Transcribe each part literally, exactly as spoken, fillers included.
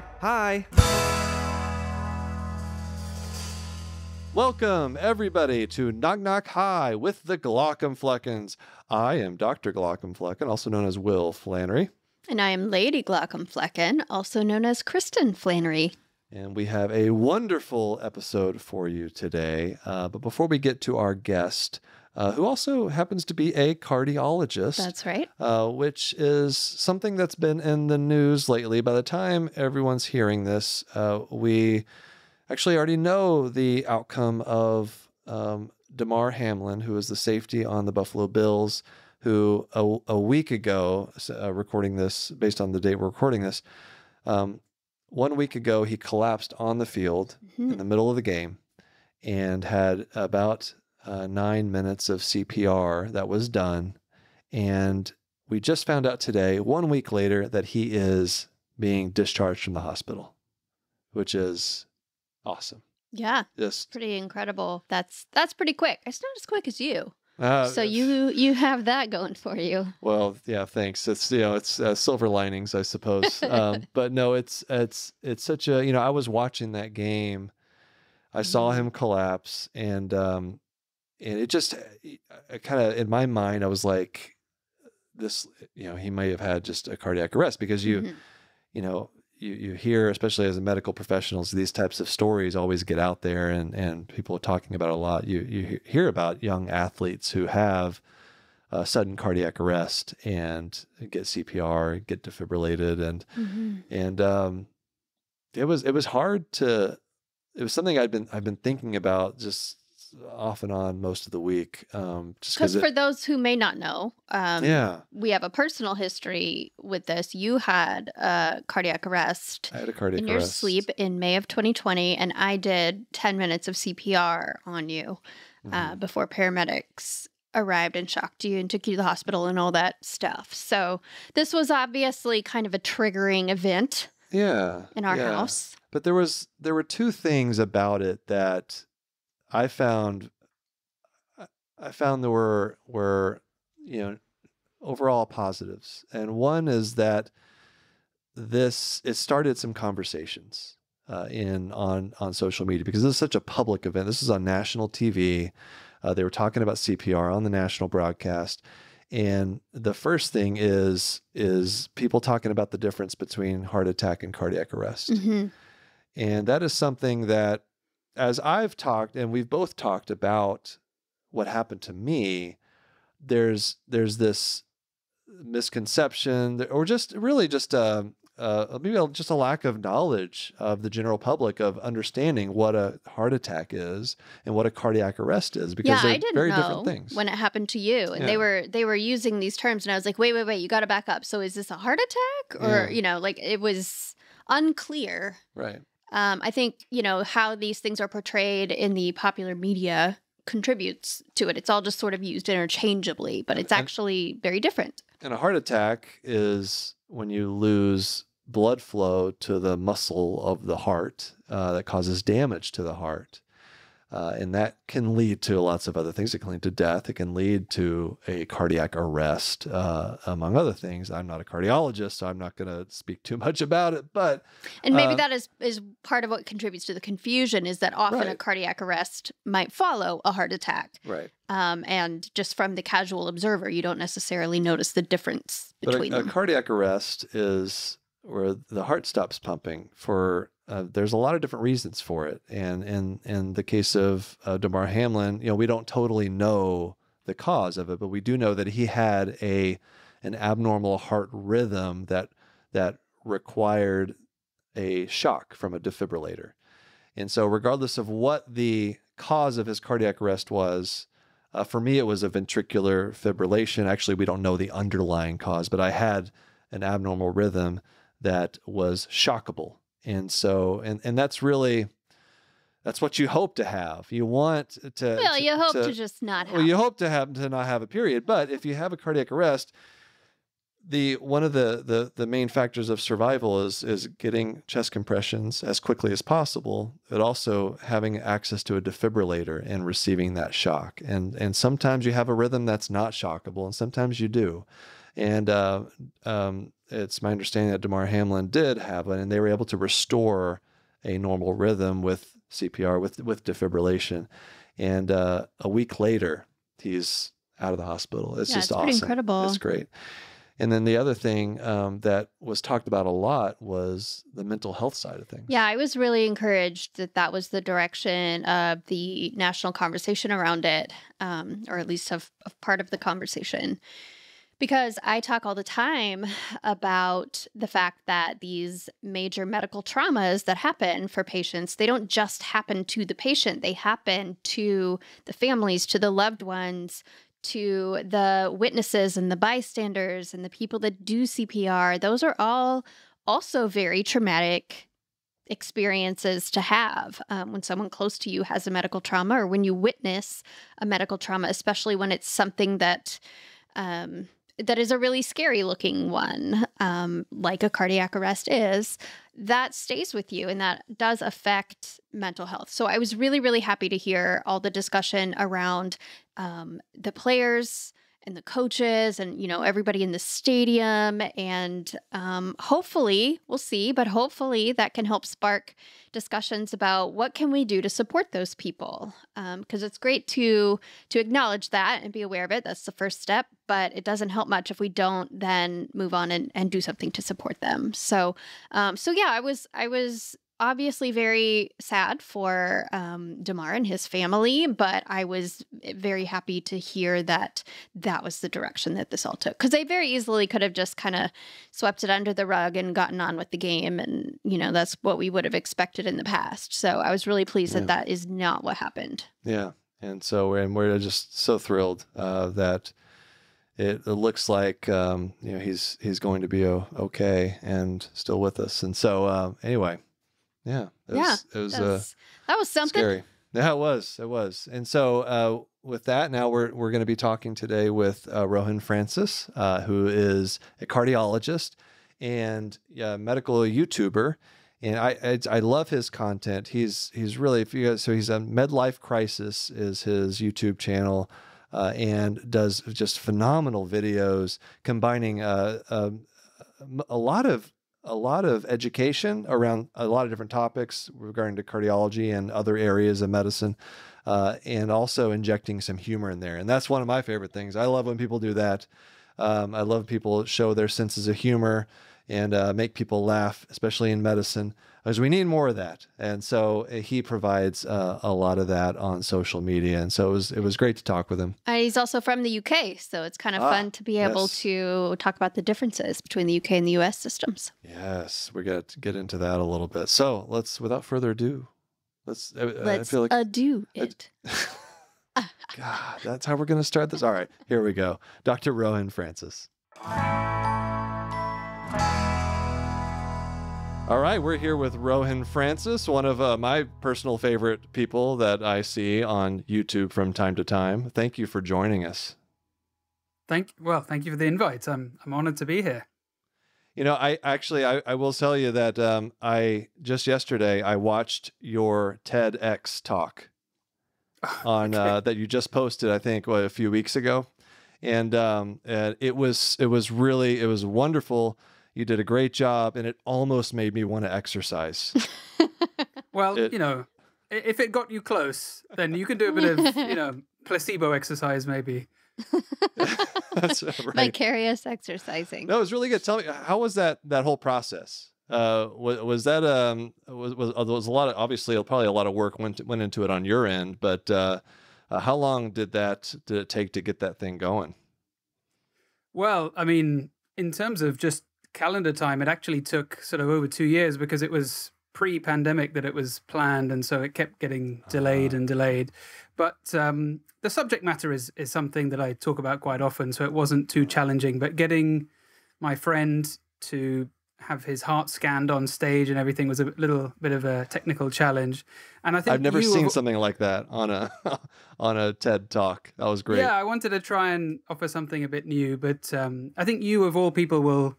Knock, Hi! Welcome, everybody, to Knock Knock, Hi! With the Glaucomfleckens. I am Doctor Glaucomflecken, also known as Will Flannery. And I am Lady Glaucomflecken, also known as Kristen Flannery. And we have a wonderful episode for you today. Uh, but before we get to our guest, uh, who also happens to be a cardiologist. That's right. Uh, which is something that's been in the news lately. By the time everyone's hearing this, uh, we actually already know the outcome of um, Damar Hamlin, who is the safety on the Buffalo Bills, who a, a week ago, uh, recording this, based on the date we're recording this, um, One week ago, he collapsed on the field mm-hmm. in the middle of the game and had about uh, nine minutes of C P R that was done. And we just found out today, one week later, that he is being discharged from the hospital, which is awesome. Yeah. Just pretty incredible. That's that's pretty quick. It's not as quick as you. Uh, so you you have that going for you. Well, yeah, thanks. It's you know it's uh, silver linings, I suppose. um, but no, it's it's it's such a you know I was watching that game, I saw him collapse, and um, and it just kind of in my mind I was like, this you know he may have had just a cardiac arrest because you mm-hmm. you know you you hear, especially as a medical professionals, these types of stories always get out there, and and people are talking about it a lot. You you hear about young athletes who have uh, sudden cardiac arrest and get C P R, get defibrillated, and mm-hmm. and um, it was it was hard to. It was something I've been I've been thinking about just off and on most of the week. Um, just because for those who may not know, um, yeah. we have a personal history with this. You had a cardiac arrest I had a cardiac in your arrest. sleep in May of twenty twenty, and I did ten minutes of C P R on you mm-hmm. uh, before paramedics arrived and shocked you and took you to the hospital and all that stuff. So this was obviously kind of a triggering event yeah, in our yeah. house. But there was there were two things about it that I found, I found there were, were, you know, overall positives. And one is that this, it started some conversations uh, in, on, on social media, because this is such a public event. This is on national T V. Uh, they were talking about C P R on the national broadcast. And the first thing is, is people talking about the difference between heart attack and cardiac arrest. Mm-hmm. And that is something that, as I've talked, and we've both talked about what happened to me, there's there's this misconception, or just really just a, a, maybe just a lack of knowledge of the general public of understanding what a heart attack is and what a cardiac arrest is, because yeah, they're I didn't very know different things. When it happened to you, and yeah. they were they were using these terms, and I was like, wait, wait, wait, you got to back up. So is this a heart attack, or yeah. you know, like it was unclear, right? Um, I think, you know, how these things are portrayed in the popular media contributes to it. It's all just sort of used interchangeably, but it's and, actually very different. And a heart attack is when you lose blood flow to the muscle of the heart uh, that causes damage to the heart. Uh, and that can lead to lots of other things. It can lead to death. It can lead to a cardiac arrest, uh, among other things. I'm not a cardiologist, so I'm not going to speak too much about it. But and maybe uh, that is, is part of what contributes to the confusion, is that often right. a cardiac arrest might follow a heart attack. Right. Um, and just from the casual observer, you don't necessarily notice the difference between but a, them. A cardiac arrest is where the heart stops pumping for Uh, there's a lot of different reasons for it. And in, in the case of uh, Damar Hamlin, you know, we don't totally know the cause of it, but we do know that he had a an abnormal heart rhythm that that required a shock from a defibrillator. And so regardless of what the cause of his cardiac arrest was, uh, for me, it was a ventricular fibrillation. Actually, we don't know the underlying cause, but I had an abnormal rhythm that was shockable. And so, and, and that's really, that's what you hope to have. You want to, well, to, you hope to, to just not have, well, you hope to have to not have a period, but if you have a cardiac arrest, the, one of the, the, the main factors of survival is, is getting chest compressions as quickly as possible, but also having access to a defibrillator and receiving that shock. And, and sometimes you have a rhythm that's not shockable, and sometimes you do. And uh, um, it's my understanding that Damar Hamlin did have one, and they were able to restore a normal rhythm with C P R, with with defibrillation. And uh, a week later, he's out of the hospital. It's yeah, just it's awesome. It's pretty incredible. It's great. And then the other thing um, that was talked about a lot was the mental health side of things. Yeah, I was really encouraged that that was the direction of the national conversation around it, um, or at least of, of part of the conversation. Because I talk all the time about the fact that these major medical traumas that happen for patients, they don't just happen to the patient. They happen to the families, to the loved ones, to the witnesses and the bystanders and the people that do C P R. Those are all also very traumatic experiences to have um, when someone close to you has a medical trauma, or when you witness a medical trauma, especially when it's something that... Um, that is a really scary looking one, um, like a cardiac arrest is, that stays with you and that does affect mental health. So I was really, really happy to hear all the discussion around um, the players and the coaches and, you know, everybody in the stadium. And um, hopefully, we'll see, but hopefully that can help spark discussions about what can we do to support those people. Because um, it's great to to acknowledge that and be aware of it. That's the first step, but it doesn't help much if we don't then move on and, and do something to support them. So, um, so yeah, I was I was obviously very sad for um, Damar and his family, but I was very happy to hear that that was the direction that this all took. Because they very easily could have just kind of swept it under the rug and gotten on with the game. And, you know, that's what we would have expected in the past. So I was really pleased yeah. that that is not what happened. Yeah. And so and we're just so thrilled uh, that it, it looks like, um, you know, he's, he's going to be okay and still with us. And so uh, anyway... Yeah, it yeah, was, it was that, was, uh, that was something. Scary. Yeah, it was. It was. And so uh, with that, now we're we're going to be talking today with uh, Rohin Francis, uh, who is a cardiologist and yeah, medical YouTuber, and I, I I love his content. He's he's really if you guys, so he's on MedLife Crisis is his YouTube channel. Uh, and does just phenomenal videos combining uh, uh, a lot of. a lot of education around a lot of different topics regarding to cardiology and other areas of medicine, uh, and also injecting some humor in there. And that's one of my favorite things. I love when people do that. Um, I love people show their senses of humor and uh, make people laugh, especially in medicine, because we need more of that. And so he provides uh, a lot of that on social media. And so it was, it was great to talk with him. Uh, he's also from the U K, so it's kind of ah, fun to be able yes. to talk about the differences between the U K and the U S systems. Yes, we're going to get into that a little bit. So let's, without further ado, let's, uh, let's I feel like, ado it. Ad God, that's how we're going to start this. All right, here we go. Doctor Rohin Francis. All right, we're here with Rohin Francis, one of uh, my personal favorite people that I see on YouTube from time to time. Thank you for joining us. Thank well, thank you for the invite. I'm I'm honored to be here. You know, I actually I, I will tell you that um, I just yesterday I watched your TEDx talk on okay. uh, that you just posted, I think, well, a few weeks ago, and um, uh, it was it was really it was wonderful. You did a great job, and it almost made me want to exercise. Well, it, you know, if it got you close, then you can do a bit of, you know, placebo exercise maybe. That's right. Vicarious exercising. No, it was really good. Tell me, how was that that whole process? Uh, was, was that um was was, was a lot of obviously probably a lot of work went went into it on your end, but uh, uh, how long did that did it take to get that thing going? Well, I mean, in terms of just calendar time, it actually took sort of over two years because it was pre-pandemic that it was planned, and so it kept getting delayed and delayed. But um, the subject matter is is something that I talk about quite often, so it wasn't too challenging. But getting my friend to have his heart scanned on stage and everything was a little bit of a technical challenge. And I think I've never seen were... something like that on a on a TED talk. That was great. Yeah, I wanted to try and offer something a bit new, but um, I think you of all people will.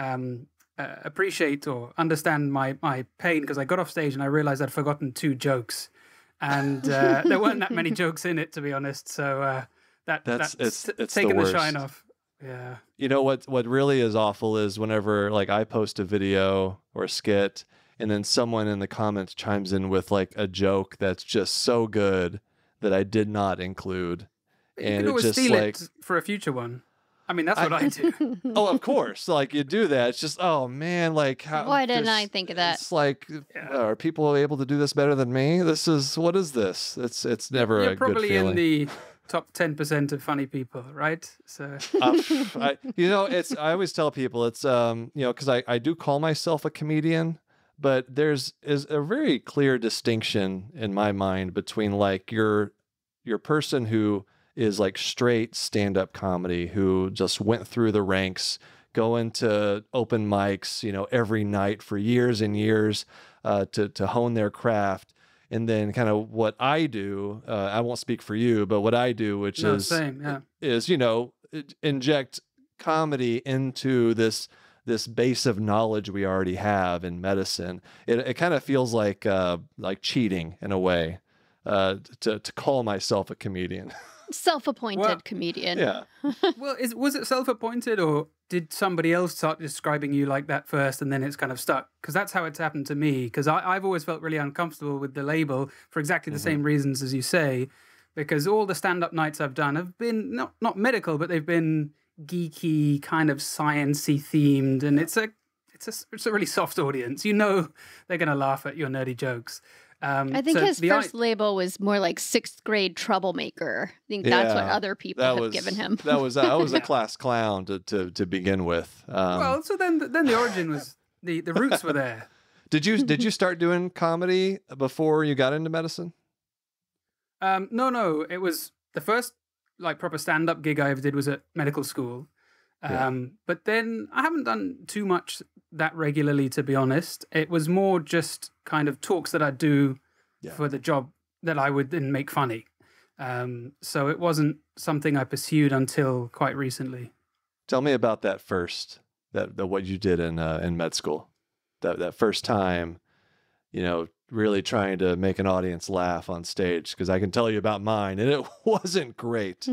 Um, uh, appreciate or understand my my pain, because I got off stage and I realized I'd forgotten two jokes, and uh, there weren't that many jokes in it, to be honest. So uh, that that's, that's it's, it's taken the, the shine off. Yeah. You know, what, what really is awful is whenever like I post a video or a skit and then someone in the comments chimes in with like a joke that's just so good that I did not include. And you could it just steal like it for a future one. I mean, that's what I, I do. Oh, of course. Like, you do that. It's just, oh, man, like... how, why didn't I think of that? It's like, yeah. Are people able to do this better than me? This is... What is this? It's it's never You're a good feeling. You're probably in the top ten percent of funny people, right? So... Uh, I, you know, it's... I always tell people, it's, um, you know, because I, I do call myself a comedian, but there's is a very clear distinction in my mind between, like, your your person who... is like straight stand-up comedy who just went through the ranks, going to open mics, you know, every night for years and years uh, to, to hone their craft. And then kind of what I do, uh, I won't speak for you, but what I do, which no, is, same, yeah. is, you know, inject comedy into this, this base of knowledge we already have in medicine. It, it kind of feels like, uh, like cheating in a way uh, to, to call myself a comedian. Self-appointed well, comedian. Yeah. Well, is, was it self-appointed, or did somebody else start describing you like that first and then it's kind of stuck? Because that's how it's happened to me, because I've always felt really uncomfortable with the label for exactly the mm-hmm. same reasons as you say, because all the stand-up nights I've done have been not, not medical, but they've been geeky, kind of science-y themed, and yeah. it's, a, it's, a, it's a really soft audience. You know they're going to laugh at your nerdy jokes. Um, I think so his first I label was more like sixth grade troublemaker. I think yeah, that's what other people have was, given him. That was I was a class clown to to, to begin with. Um, well, so then then the origin was the the roots were there. Did you did you start doing comedy before you got into medicine? Um, no, no. It was the first like proper stand up gig I ever did was at medical school. Um, yeah. But then I haven't done too much that regularly, to be honest. It was more just kind of talks that I do yeah. for the job that I would then make funny. Um, so it wasn't something I pursued until quite recently. Tell me about that first, that, that what you did in uh, in med school, that that first time, you know, really trying to make an audience laugh on stage, because I can tell you about mine, and it wasn't great.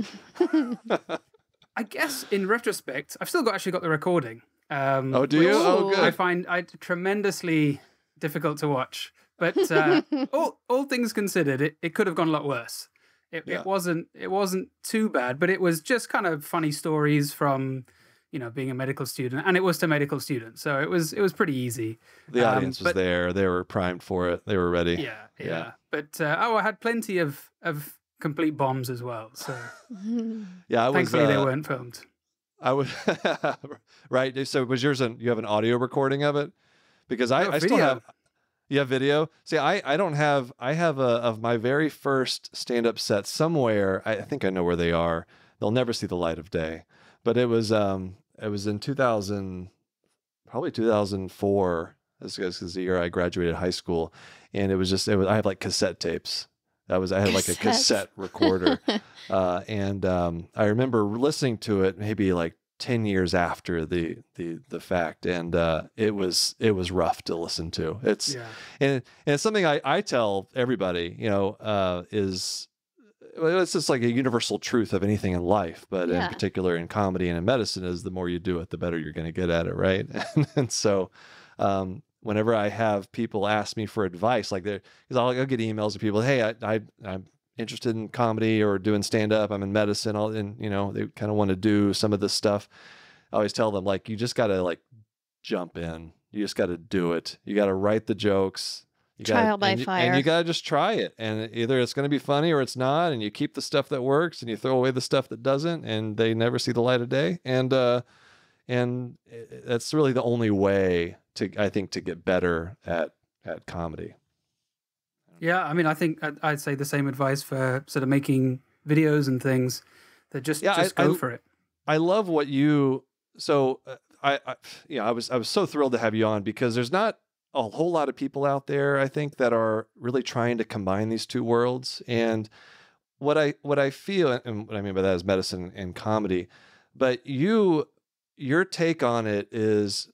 I guess in retrospect, I've still got actually got the recording. Um, oh, do you? Oh, good. I find I tremendously difficult to watch, but uh, all all things considered, it, it could have gone a lot worse. It, yeah. it wasn't it wasn't too bad, but it was just kind of funny stories from, you know, being a medical student, and it was to medical students, so it was it was pretty easy. The um, audience was but, there; they were primed for it; they were ready. Yeah, yeah. yeah. But uh, oh, I had plenty of of complete bombs as well. So yeah, I thankfully was, uh... they weren't filmed. I would, right? So was yours an, you have an audio recording of it? Because I, no, I still have, you have video? See, I, I don't have, I have a, of my very first stand-up set somewhere. I think I know where they are. They'll never see the light of day, but it was, um, it was in two thousand, probably two thousand four. This is the year I graduated high school. And it was just, it was, I had like cassette tapes. That was, I had like a cassette recorder. uh, and um, I remember listening to it maybe like ten years after the, the, the fact. And uh, it was, it was rough to listen to. It's, yeah. and, and it's something I, I tell everybody, you know, uh, is it's just like a universal truth of anything in life, but yeah. in particular in comedy and in medicine is the more you do it, the better you're going to get at it. Right. and, and so, um, whenever I have people ask me for advice, like they're, because I'll, I'll get emails to people, hey, I, I, I'm interested in comedy or doing stand-up, I'm in medicine, I'll, and you know, they kind of want to do some of this stuff. I always tell them, like, you just got to like jump in. You just got to do it. You got to write the jokes. You gotta, Trial by and you, fire. And you got to just try it. And either it's going to be funny or it's not. And you keep the stuff that works and you throw away the stuff that doesn't, and they never see the light of day. And, uh, and that's really the only way to, I think, to get better at, at comedy. Yeah. I mean, I think I'd, I'd say the same advice for sort of making videos and things that just, yeah, just I, go I, for it. I love what you, so uh, I, I, you know, I was, I was so thrilled to have you on, because there's not a whole lot of people out there, I think, that are really trying to combine these two worlds. And what I, what I feel, and what I mean by that is medicine and comedy, but you, your take on it is,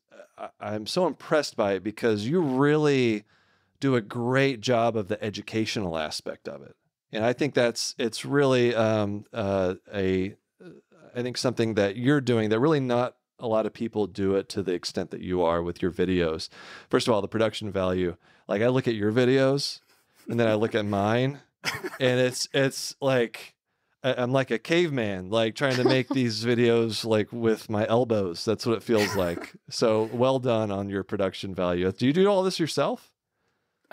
I'm so impressed by it, because you really do a great job of the educational aspect of it. And I think that's, it's really um, uh, a, I think, something that you're doing that really not a lot of people do it to the extent that you are with your videos. First of all, the production value. Like, I look at your videos and then I look at mine, and it's it's like I'm like a caveman, like trying to make these videos like with my elbows. That's what it feels like. So well done on your production value. Do you do all this yourself?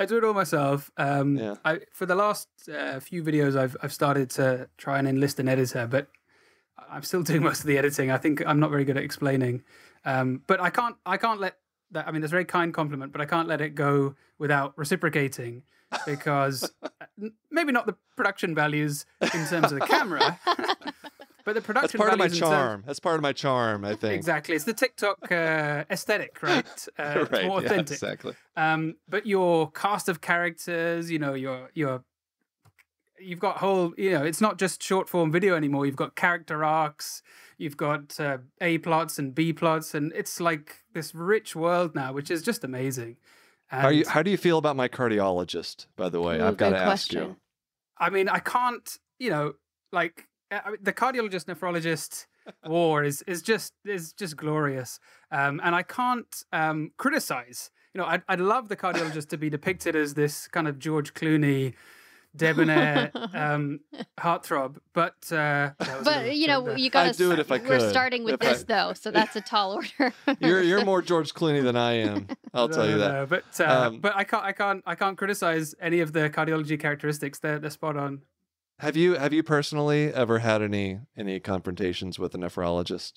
I do it all myself. Um, yeah. I, for the last uh, few videos, I've, I've started to try and enlist an editor, but I'm still doing most of the editing. I think I'm not very good at explaining, um, but I can't, I can't let that, I mean, that's a very kind compliment, but I can't let it go without reciprocating, because maybe not the production values in terms of the camera, but the production values. That's part of my charm. That's part of my charm, I think. Exactly. It's the TikTok uh, aesthetic, right? Uh, right, it's more authentic. Yeah, exactly. Um, but your cast of characters, you know, your, your, you've got whole, you know, it's not just short form video anymore. You've got character arcs, you've got uh, A plots and B plots, and it's like this rich world now, which is just amazing. And how, you, how do you feel about my cardiologist, by the way? I've got to ask you. I mean, I can't, you know, like I mean, the cardiologist nephrologist war is is just is just glorious, um, and I can't um, criticize. You know, I'd, I'd love the cardiologist to be depicted as this kind of George Clooney, debonair um, heartthrob, but uh, but you know, you gotta do it if I could. We're starting with if this I... though, so that's a tall order. you're you're more George Clooney than I am. I'll no, tell you that. No, but uh, um, but I can't I can't I can't criticize any of the cardiology characteristics. They're they're spot on. Have you have you personally ever had any any confrontations with a nephrologist?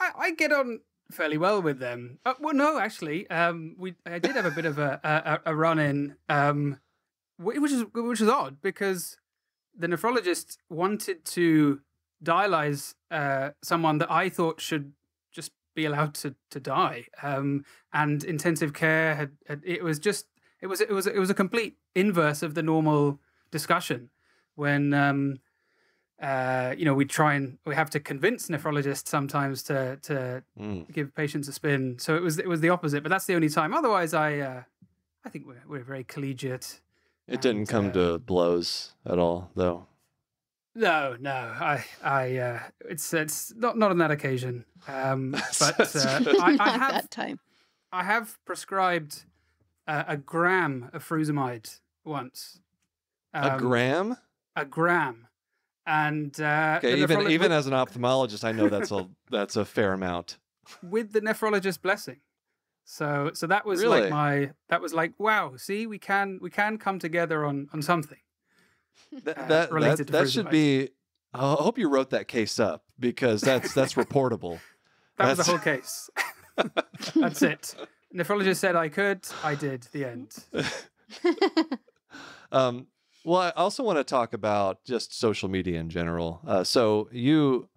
I, I get on fairly well with them. Uh, well, no, actually, um, we I did have a bit of a a, a run in. Um, Which is which is odd, because the nephrologist wanted to dialyze uh, someone that I thought should just be allowed to to die, um, and intensive care had, had it was just it was it was it was a complete inverse of the normal discussion when um, uh, you know, we try and we have to convince nephrologists sometimes to to mm. give patients a spin. So it was it was the opposite, but that's the only time. Otherwise, I uh, I think we're we're very collegiate. It didn't come uh, to blows at all, though. No, no, I, I, uh, it's, it's not, not on that occasion. Um, but uh, I, I have that time. I have prescribed uh, a gram of furosemide once. Um, a gram? A gram, and uh, okay, even even as an ophthalmologist, I know that's a that's a fair amount. With the nephrologist's blessing. So, so that was really? like my, that was like, wow, see, we can, we can come together on, on something. That, uh, that, related that, to that should be, I hope you wrote that case up, because that's, that's reportable. that that's... was the whole case. That's it. Nephrologist said I could, I did, the end. um, well, I also want to talk about just social media in general. Uh, so you,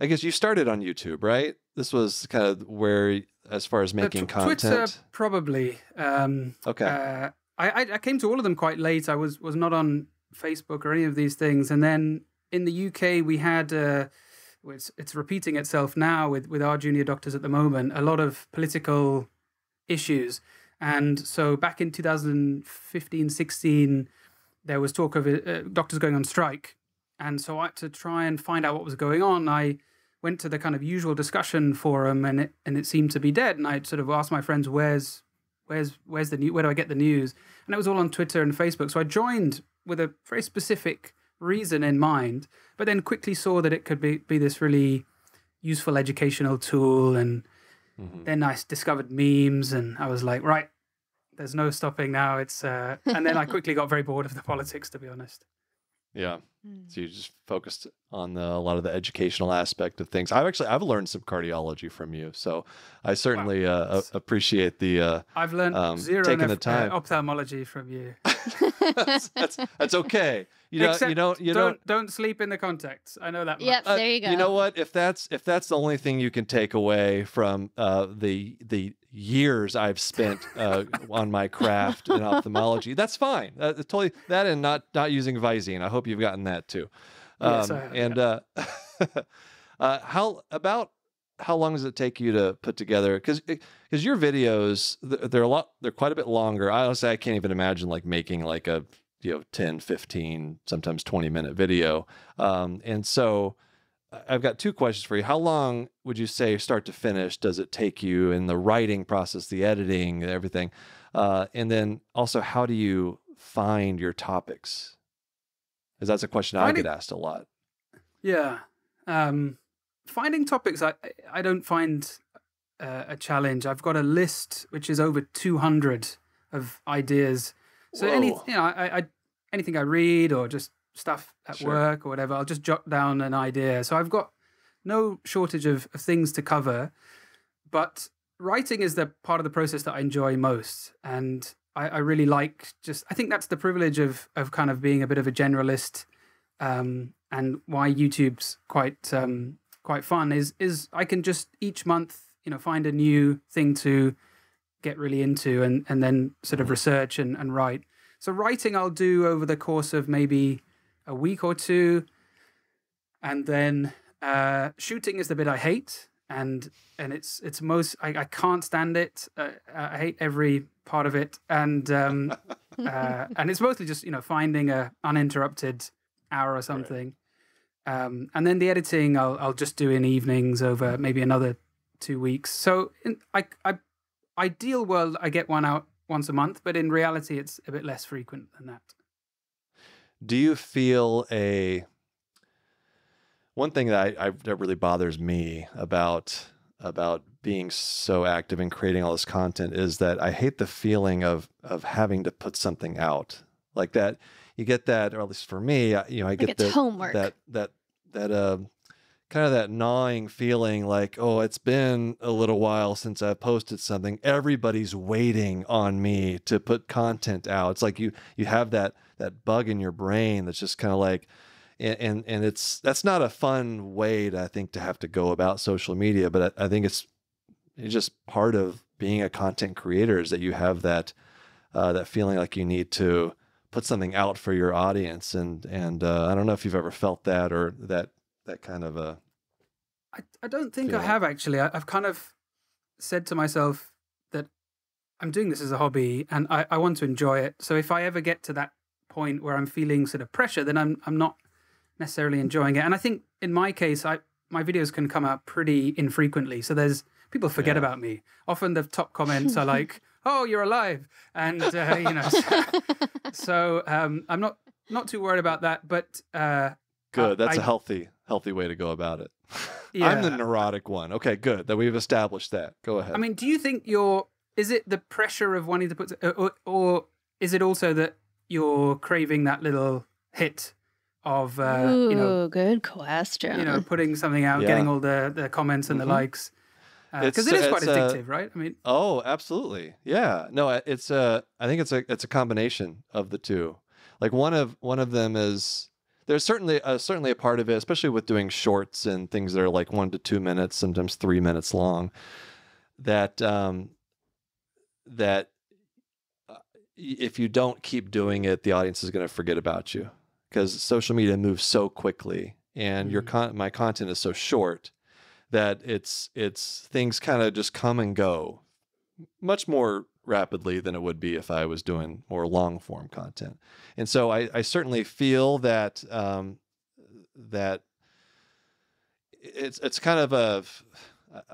I guess you started on YouTube, right? This was kind of where, as far as making uh, content? Twitter, probably. Um, okay. Uh, I, I came to all of them quite late. I was, was not on Facebook or any of these things. And then in the U K, we had, uh, it's, it's repeating itself now with, with our junior doctors at the moment, a lot of political issues. And so back in two thousand fifteen, sixteen, there was talk of uh, doctors going on strike. And so I had to try and find out what was going on. I went to the kind of usual discussion forum, and it and it seemed to be dead. And I sort of asked my friends, "Where's, where's, where's the new? Where do I get the news?" And it was all on Twitter and Facebook. So I joined with a very specific reason in mind, but then quickly saw that it could be be this really useful educational tool. And mm-hmm. then I discovered memes, and I was like, "Right, there's no stopping now." It's uh... and then I quickly got very bored of the politics, to be honest. Yeah. So you just focused on the, a lot of the educational aspect of things. I've actually, I've learned some cardiology from you. So I certainly wow. uh, a, appreciate the, uh, I've learned um, zero taking the time. Uh, ophthalmology from you. that's, that's, that's okay. You know, you don't, you don't, don't sleep in the contacts. I know that. Yep. Much. There you go. Uh, you know what, if that's, if that's the only thing you can take away from, uh, the, the years I've spent, uh, on my craft in ophthalmology, that's fine. Uh, totally that. And not, not using Visine. I hope you've gotten that. That too. Um, yes, I have, and yeah. uh, uh, how about how long does it take you to put together? Because because your videos, they're a lot, they're quite a bit longer. I honestly, I can't even imagine like making like a, you know, ten, fifteen, sometimes twenty minute video. Um, and so I've got two questions for you. How long would you say, start to finish, does it take you in the writing process, the editing, everything? Uh, and then also, how do you find your topics? Because that's a question finding, I get asked a lot. Yeah. Um, finding topics, I, I don't find uh, a challenge. I've got a list, which is over two hundred of ideas. So any, you know, I, I, anything I read or just stuff at sure. work or whatever, I'll just jot down an idea. So I've got no shortage of, of things to cover, but writing is the part of the process that I enjoy most. And I, I really like just, I think that's the privilege of, of kind of being a bit of a generalist, um, and why YouTube's quite, um, quite fun is, is I can just each month, you know, find a new thing to get really into and, and then sort of research and, and write. So writing I'll do over the course of maybe a week or two. And then uh, shooting is the bit I hate. And and it's it's most, I, I can't stand it. Uh, I hate every part of it. And um, uh, and it's mostly just, you know, finding a uninterrupted hour or something. Right. Um, and then the editing I'll, I'll just do in evenings over maybe another two weeks. So in, I, I ideal world, I get one out once a month, but in reality, it's a bit less frequent than that. Do you feel a, one thing that I, I that really bothers me about, about being so active and creating all this content is that I hate the feeling of, of having to put something out like that. You get that, or at least for me, I, you know, I like get the, homework. that, that, that, uh, kind of that gnawing feeling like, oh, it's been a little while since I posted something. Everybody's waiting on me to put content out. It's like you, you have that, that bug in your brain that's just kind of like, and, and it's, that's not a fun way to, I think, to have to go about social media, but I, I think it's, it's just part of being a content creator is that you have that, uh, that feeling like you need to put something out for your audience. And, and, uh, I don't know if you've ever felt that or that, that kind of a I, I don't think feeling. I have actually. I, I've kind of said to myself that I'm doing this as a hobby and I, I want to enjoy it. So if I ever get to that point where I'm feeling sort of pressure, then I'm I'm not necessarily enjoying it. And I think in my case, I my videos can come out pretty infrequently. So there's people forget yeah. about me. Often the top comments are like, "Oh, you're alive," and uh, you know. So, so um, I'm not not too worried about that, but. Uh, Good. That's I, a healthy, healthy way to go about it. Yeah. I'm the neurotic one. Okay, good. That we've established that. Go ahead. I mean, do you think you're, is it the pressure of wanting to put, or, or is it also that you're craving that little hit of, uh, Ooh, you know, good question. You know, putting something out, yeah. getting all the, the comments and mm-hmm. the likes. Because uh, it is quite addictive, a, right? I mean. Oh, absolutely. Yeah. No, it's a, I think it's a, it's a combination of the two. Like one of, one of them is, there's certainly uh, certainly a part of it, especially with doing shorts and things that are like one to two minutes, sometimes three minutes long, that um, that if you don't keep doing it, the audience is going to forget about you because social media moves so quickly, and your con my content is so short that it's it's things kind of just come and go much more rapidly than it would be if I was doing more long form content. And so I, I certainly feel that, um, that it's, it's kind of a,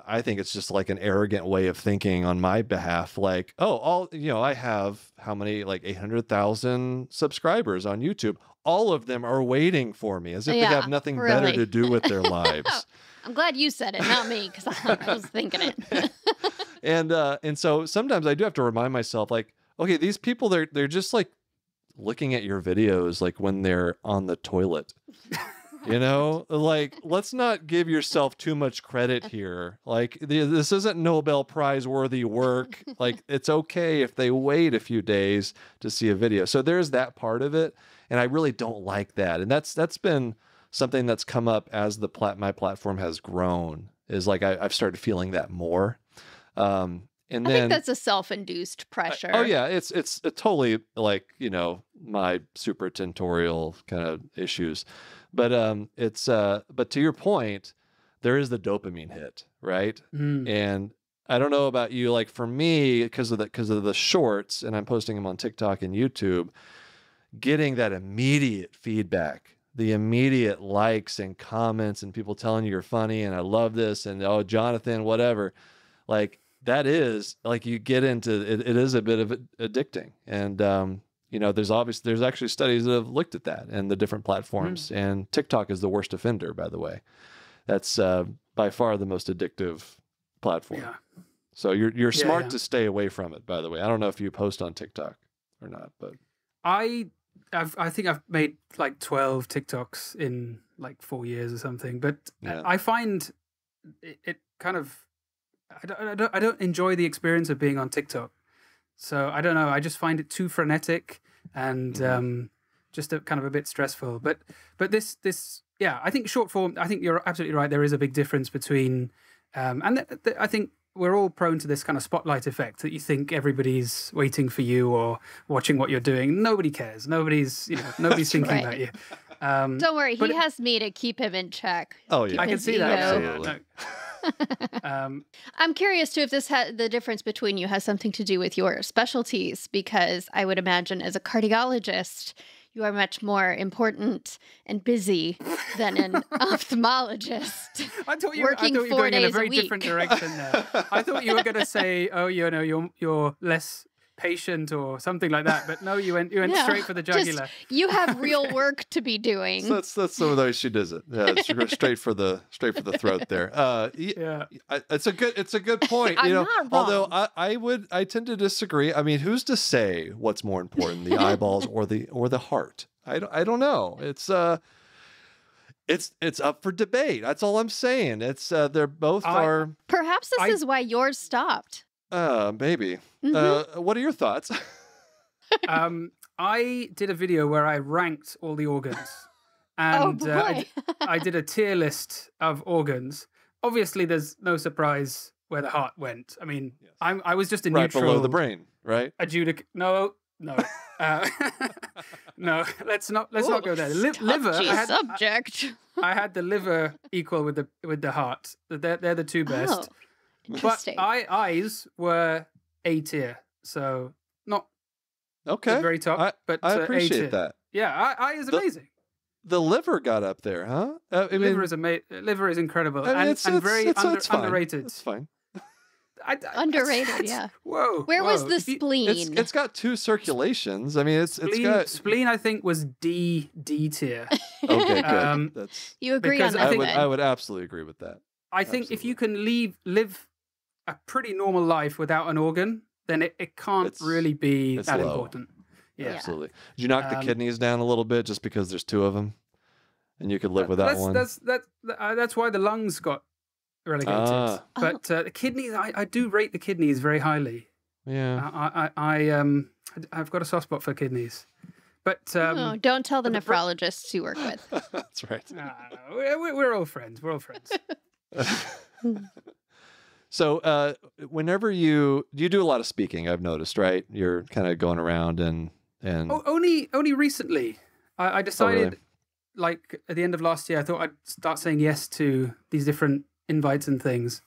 I think it's just like an arrogant way of thinking on my behalf, like, oh, all, you know, I have how many, like eight hundred thousand subscribers on YouTube. All of them are waiting for me as if yeah, they have nothing really. better to do with their lives. I'm glad you said it, not me, because I, I was thinking it. And, uh, and so sometimes I do have to remind myself like, okay, these people, they're, they're just like looking at your videos, like when they're on the toilet, you know, like, let's not give yourself too much credit here. Like this isn't Nobel Prize worthy work. Like it's okay if they wait a few days to see a video. So there's that part of it. And I really don't like that. And that's, that's been something that's come up as the plat my platform has grown is like, I, I've started feeling that more. Um, and then I think that's a self-induced pressure. I, oh yeah. It's, it's a totally like, you know, my super tentorial kind of issues, but, um, it's, uh, but to your point, there is the dopamine hit, right? Mm. And I don't know about you, like for me, because of the, because of the shorts and I'm posting them on TikTok and YouTube, getting that immediate feedback the immediate likes and comments and people telling you you're funny and I love this and oh, Jonathan, whatever, like that is like you get into it, it is a bit of addicting. And um, you know, there's obviously there's actually studies that have looked at that and the different platforms. Mm. And TikTok is the worst offender, by the way. That's uh, by far the most addictive platform. Yeah. So you're you're yeah, smart yeah. to stay away from it. By the way, I don't know if you post on TikTok or not, but I I've, I think I've made like twelve TikToks in like four years or something. But yeah. I find it, it kind of I don't, I don't I don't enjoy the experience of being on TikTok. So I don't know. I just find it too frenetic and mm-hmm. um, just a, kind of a bit stressful. But but this this yeah, I think short form. I think you're absolutely right. There is a big difference between, um, and th th I think we're all prone to this kind of spotlight effect that you think everybody's waiting for you or watching what you're doing. Nobody cares. Nobody's you know nobody's thinking right. about you. Um, Don't worry, he has me to keep him in check. Oh yeah, I can see ego. that. Absolutely. um, I'm curious too if this had the difference between you has something to do with your specialties, because I would imagine as a cardiologist you are much more important and busy than an ophthalmologist. I thought you were, I thought you were going in a very different direction there. I thought you were going to say, oh, you know, you're you're less patient or something like that. But no, you went you went no, straight for the jugular. Just, you have real work to be doing. So that's that's the way she does it. Yeah, it's straight for the straight for the throat there. Uh, yeah, I, it's a good it's a good point. I'm you know, not wrong. Although I, I would I tend to disagree. I mean, who's to say what's more important, the eyeballs or the or the heart? I don't I don't know. It's uh, it's it's up for debate. That's all I'm saying. It's uh, they're both I, are. Perhaps this I, is why yours stopped. Uh, maybe. Mm-hmm. Uh, what are your thoughts? um, I did a video where I ranked all the organs, and oh, uh, I, I did a tier list of organs. Obviously, there's no surprise where the heart went. I mean, yes. I'm, I was just a right neutral, below the brain, right? Adjudic. No, no, uh, no. Let's not. Let's Ooh, not go there. Li liver. I had, subject. I, I had the liver equal with the with the heart. They're they're the two best. Oh. But I, eyes were A tier, so not okay. the very top, I, but I appreciate A tier. That. Yeah, I, I is the, amazing. The liver got up there, huh? Uh, I liver mean, is ama liver is incredible I mean, and, it's, and it's, very it's, under, it's underrated. It's fine. I, I, underrated, it's, yeah. Whoa! Where whoa. was the spleen? It's, it's got two circulations. I mean, it's spleen, it's got spleen. I think was D D tier. Okay, good. Um, That's, you agree on that? I would, I would absolutely agree with that. I think absolutely. if you can leave live. a pretty normal life without an organ, then it, it can't it's, really be that low. important. Yeah. Absolutely. Did you knock um, the kidneys down a little bit just because there's two of them and you could live without that's, one? That's, that's, that's why the lungs got relegated. Ah. But uh, the kidneys, I, I do rate the kidneys very highly. Yeah. I, I, I, um, I've got a soft spot for kidneys. But um, oh, don't tell the nephrologists you work with. That's right. No, no, we're, we're all friends. We're all friends. So uh, whenever you, you do a lot of speaking, I've noticed, right? You're kind of going around and... and... Oh, only, only recently. I, I decided, oh, really? like, at the end of last year, I thought I'd start saying yes to these different invites and things.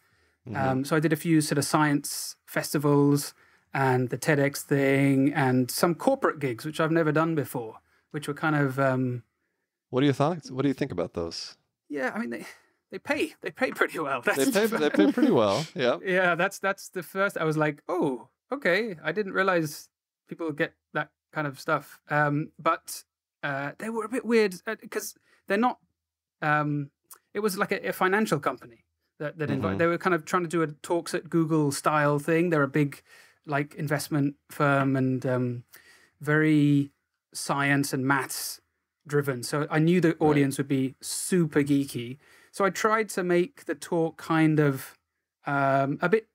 Mm-hmm. um, so I did a few sort of science festivals and the TEDx thing and some corporate gigs, which I've never done before, which were kind of... Um... What are your thoughts? What do you think about those? Yeah, I mean... They... They pay. They pay pretty well. That's they pay. They pay pretty well. Yeah. Yeah. That's that's the first. I was like, oh, okay. I didn't realize people get that kind of stuff. Um, but uh, they were a bit weird because they're not. Um, it was like a, a financial company that that invited. Mm-hmm. They were kind of trying to do a talks at Google style thing. They're a big, like, investment firm and um, very science and maths driven. So I knew the audience right. would be super geeky. So I tried to make the talk kind of um, a bit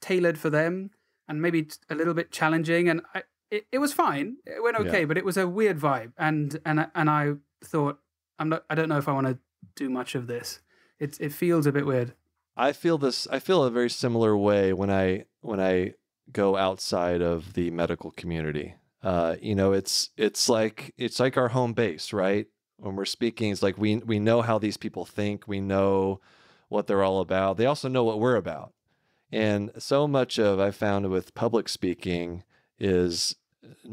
tailored for them and maybe a little bit challenging. And I, it, it was fine. It went okay, yeah. but it was a weird vibe. And and and I thought, I'm not. I don't know if I want to do much of this. It it feels a bit weird. I feel this. I feel a very similar way when I when I go outside of the medical community. Uh, you know, it's it's like it's like our home base, right? When we're speaking, it's like we we know how these people think. We know what they're all about. They also know what we're about. And so much of I found with public speaking is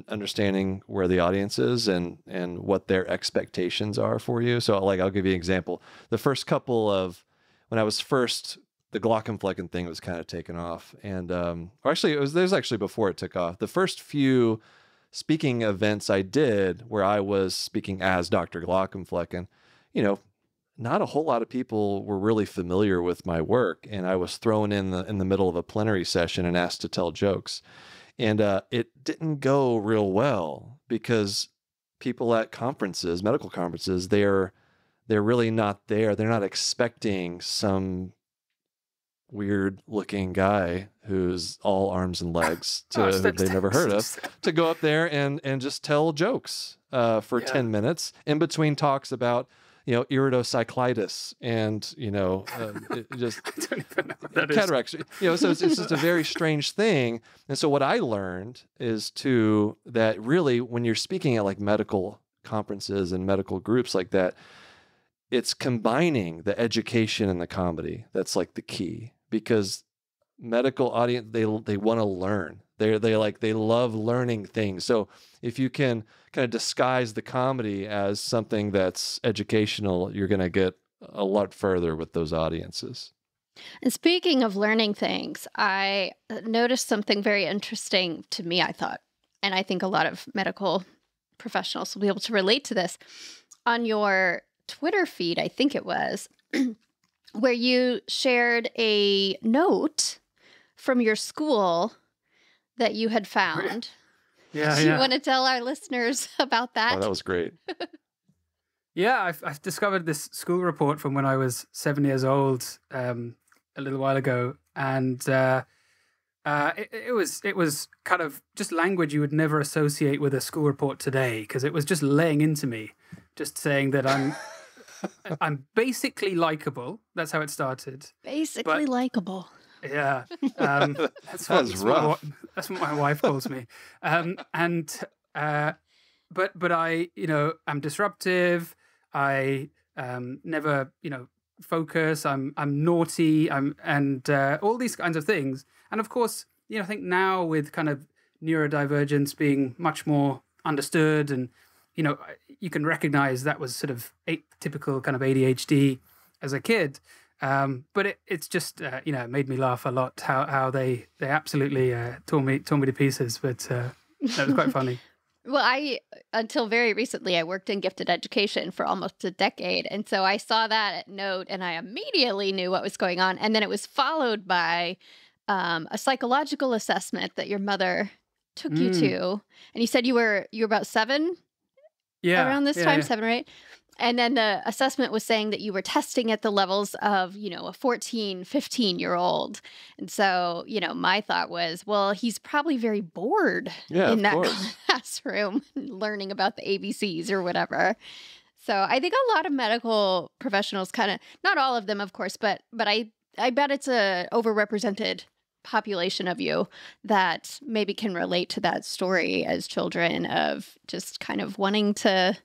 understanding where the audience is and and what their expectations are for you. So like, I'll give you an example. The first couple of, when I was first, the Glaucomflecken thing was kind of taken off. And um, or actually, it was, there's actually before it took off. The first few speaking events I did where I was speaking as Doctor Glaucomflecken, you know, not a whole lot of people were really familiar with my work. And I was thrown in the, in the middle of a plenary session and asked to tell jokes. And uh, it didn't go real well because people at conferences, medical conferences, they're, they're really not there. They're not expecting some weird looking guy who's all arms and legs to, oh, that they've never heard of to go up there and, and just tell jokes uh, for yeah. ten minutes in between talks about, you know, iridocyclitis and, you know, uh, it just I don't even know what that cataracts, is. You know, so it's, it's just a very strange thing. And so what I learned is too, that really when you're speaking at like medical conferences and medical groups like that, it's combining the education and the comedy. That's like the key, because medical audience, they, they want to learn. They're, they like, they love learning things. So if you can kind of disguise the comedy as something that's educational, you're going to get a lot further with those audiences. And speaking of learning things, I noticed something very interesting to me, I thought, and I think a lot of medical professionals will be able to relate to this. On your Twitter feed, I think it was, where you shared a note from your school that you had found. Yeah, Do you yeah. want to tell our listeners about that? Oh, that was great. yeah, I've, I've discovered this school report from when I was seven years old um, a little while ago, and uh, uh, it, it was it was kind of just language you would never associate with a school report today, because it was just laying into me, just saying that I'm I'm basically likable. That's how it started. Basically likable. Yeah, um, that's, what, that's, that's rough. What, that's what my wife calls me. Um, and uh, but but I, you know, I'm disruptive. I um, never, you know, focus. I'm I'm naughty. I'm and uh, all these kinds of things. And of course, you know, I think now with kind of neurodivergence being much more understood, and you know, you can recognize that was sort of atypical kind of A D H D as a kid. Um, but it, it's just, uh, you know, it made me laugh a lot how, how they, they absolutely uh, tore me tore me to pieces, but uh, that was quite funny. Well, I, until very recently, I worked in gifted education for almost a decade. And so I saw that note and I immediately knew what was going on. And then it was followed by um, a psychological assessment that your mother took mm. you to. And you said you were, you were about seven yeah, around this yeah, time, yeah. seven or eight. And then the assessment was saying that you were testing at the levels of, you know, a fourteen, fifteen-year-old. And so, you know, my thought was, well, he's probably very bored yeah, in that course. classroom learning about the A B Cs or whatever. So I think a lot of medical professionals kind of, not all of them, of course, but but I, I bet it's a overrepresented population of you that maybe can relate to that story as children of just kind of wanting to...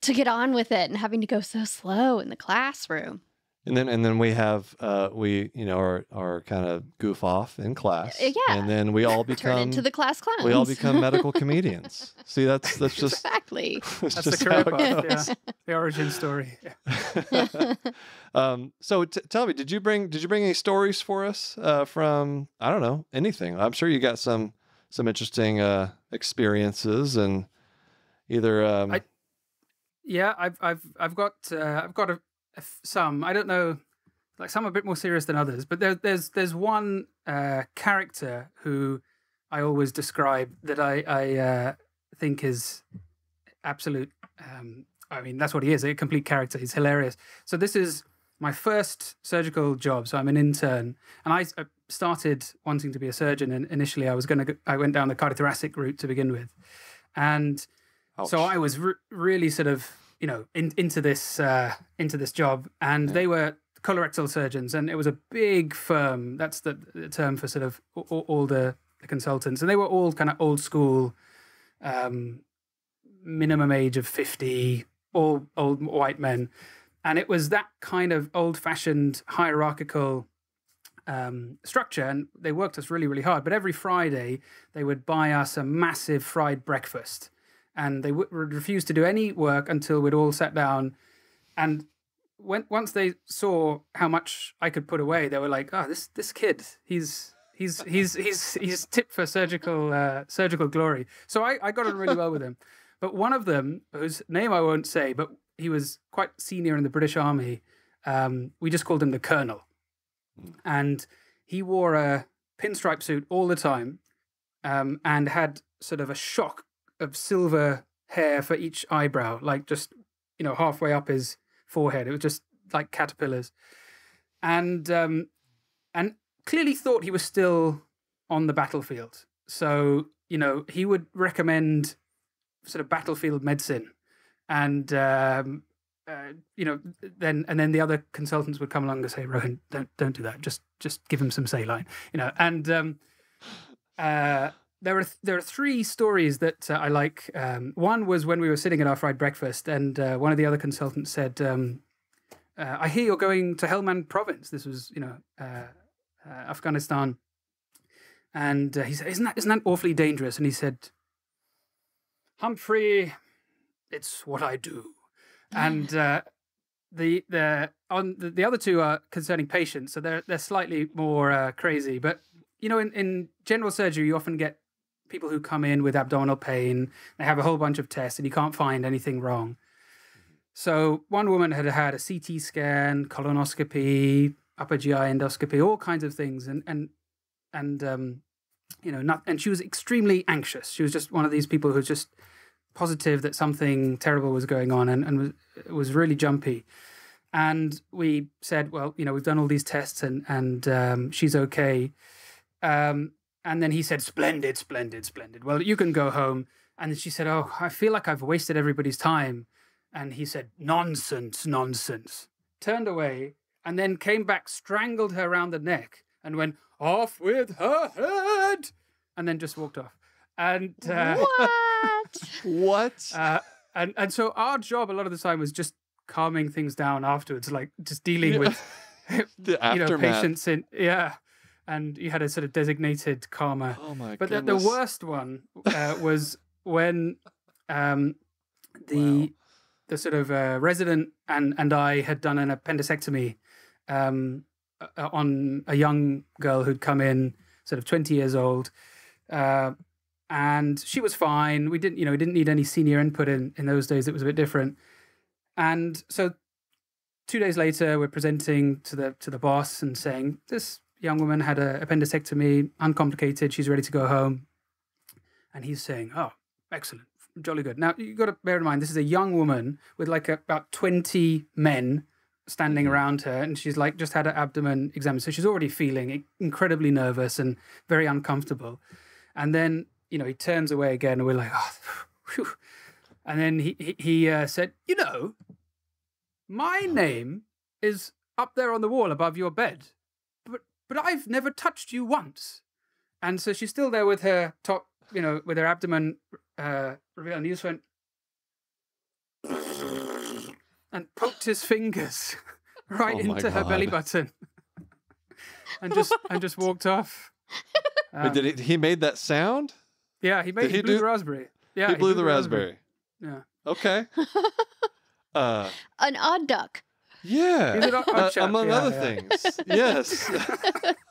to get on with it and having to go so slow in the classroom. And then, and then we have, uh, we, you know, are, are kind of goof off in class. Yeah. And then we all become, turn into the class clowns. We all become medical comedians. See, that's, that's just, exactly. That's, that's just the career path, yeah. The origin story. Yeah. um, so t tell me, did you bring, did you bring any stories for us, uh, from, I don't know, anything? I'm sure you got some, some interesting, uh, experiences and either, um, I Yeah, I've I've I've got uh, I've got a, a, some. I don't know, like some are a bit more serious than others. But there, there's there's one uh, character who I always describe that I I uh, think is absolute. Um, I mean, that's what he is—a complete character. He's hilarious. So this is my first surgical job. So I'm an intern, and I started wanting to be a surgeon. And initially, I was going to I went down the cardiothoracic route to begin with, and. Ouch. So I was re really sort of, you know, in, into this uh, into this job, and yeah. they were colorectal surgeons, and it was a big firm. That's the, the term for sort of all, all the, the consultants, and they were all kind of old school, um, minimum age of fifty, all old white men, and it was that kind of old fashioned hierarchical um, structure, and they worked us really, really hard. But every Friday, they would buy us a massive fried breakfast, and they would refuse to do any work until we'd all sat down. And when once they saw how much I could put away, they were like, "Oh, this this kid, he's." He's he's he's he's tipped for surgical uh, surgical glory." So I, I got on really well with him. But one of them, whose name I won't say, but he was quite senior in the British Army. Um, we just called him the Colonel, and he wore a pinstripe suit all the time, um, and had sort of a shock of silver hair for each eyebrow, like just you know halfway up his forehead. It was just like caterpillars, and um, and. clearly thought he was still on the battlefield. So, you know, he would recommend sort of battlefield medicine. And, um, uh, you know, then and then the other consultants would come along and say, "Rohin, don't don't do that. Just just give him some saline." You know, and um, uh, there are, th there are three stories that uh, I like. Um, one was when we were sitting at our fried breakfast and uh, one of the other consultants said, um, uh, "I hear you're going to Helmand province." This was, you know... Uh, Uh, Afghanistan, and uh, he said, isn't that, isn't that awfully dangerous?" And he said, "Humphrey, it's what I do." And uh, the the on the, the other two are concerning patients, so they're they're slightly more uh, crazy. But you know, in in general surgery, you often get people who come in with abdominal pain. They have a whole bunch of tests, and you can't find anything wrong. So one woman had had a C T scan, colonoscopy, upper G I endoscopy, all kinds of things, and and and um, you know, not, and she was extremely anxious. She was just one of these people who's just positive that something terrible was going on, and and was, was really jumpy. And we said, "Well, you know, we've done all these tests, and and um, she's okay." Um, and then he said, "Splendid, splendid, splendid. Well, you can go home." And she said, "Oh, I feel like I've wasted everybody's time." And he said, "Nonsense, nonsense." Turned away. And then came back, strangled her round the neck, and went, "Off with her head!" And then just walked off. And uh, what? what? Uh, and and so our job a lot of the time was just calming things down afterwards, like just dealing with the you aftermath. know patients in yeah. And you had a sort of designated calmer. Oh my but goodness! But the, the worst one uh, was when um, the wow. the sort of uh, resident and and I had done an appendicectomy. Um, on a young girl who'd come in, sort of twenty years old, uh, and she was fine. We didn't, you know, we didn't need any senior input in in those days. It was a bit different. And so, two days later, we're presenting to the to the boss and saying, "This young woman had an appendicectomy, uncomplicated. She's ready to go home." And he's saying, "Oh, excellent, jolly good." Now you've got to bear in mind, this is a young woman with like a, about twenty men standing around her, and she's like just had her abdomen examined, so she's already feeling incredibly nervous and very uncomfortable. And then you know he turns away again, and we're like, "Oh, whew." And then he he, he uh, said, "You know, my name is up there on the wall above your bed, but but I've never touched you once." And so she's still there with her top, you know, with her abdomen uh, revealed, and he just went and poked his fingers right oh into God. her belly button, and just what? and just walked off. Um, Wait, did he, he made that sound? Yeah, he made he he blew do... the raspberry. Yeah, he blew, he blew the raspberry. raspberry. Yeah. Okay. Uh, An odd duck. Yeah, odd uh, among yeah, other yeah. things. Yes.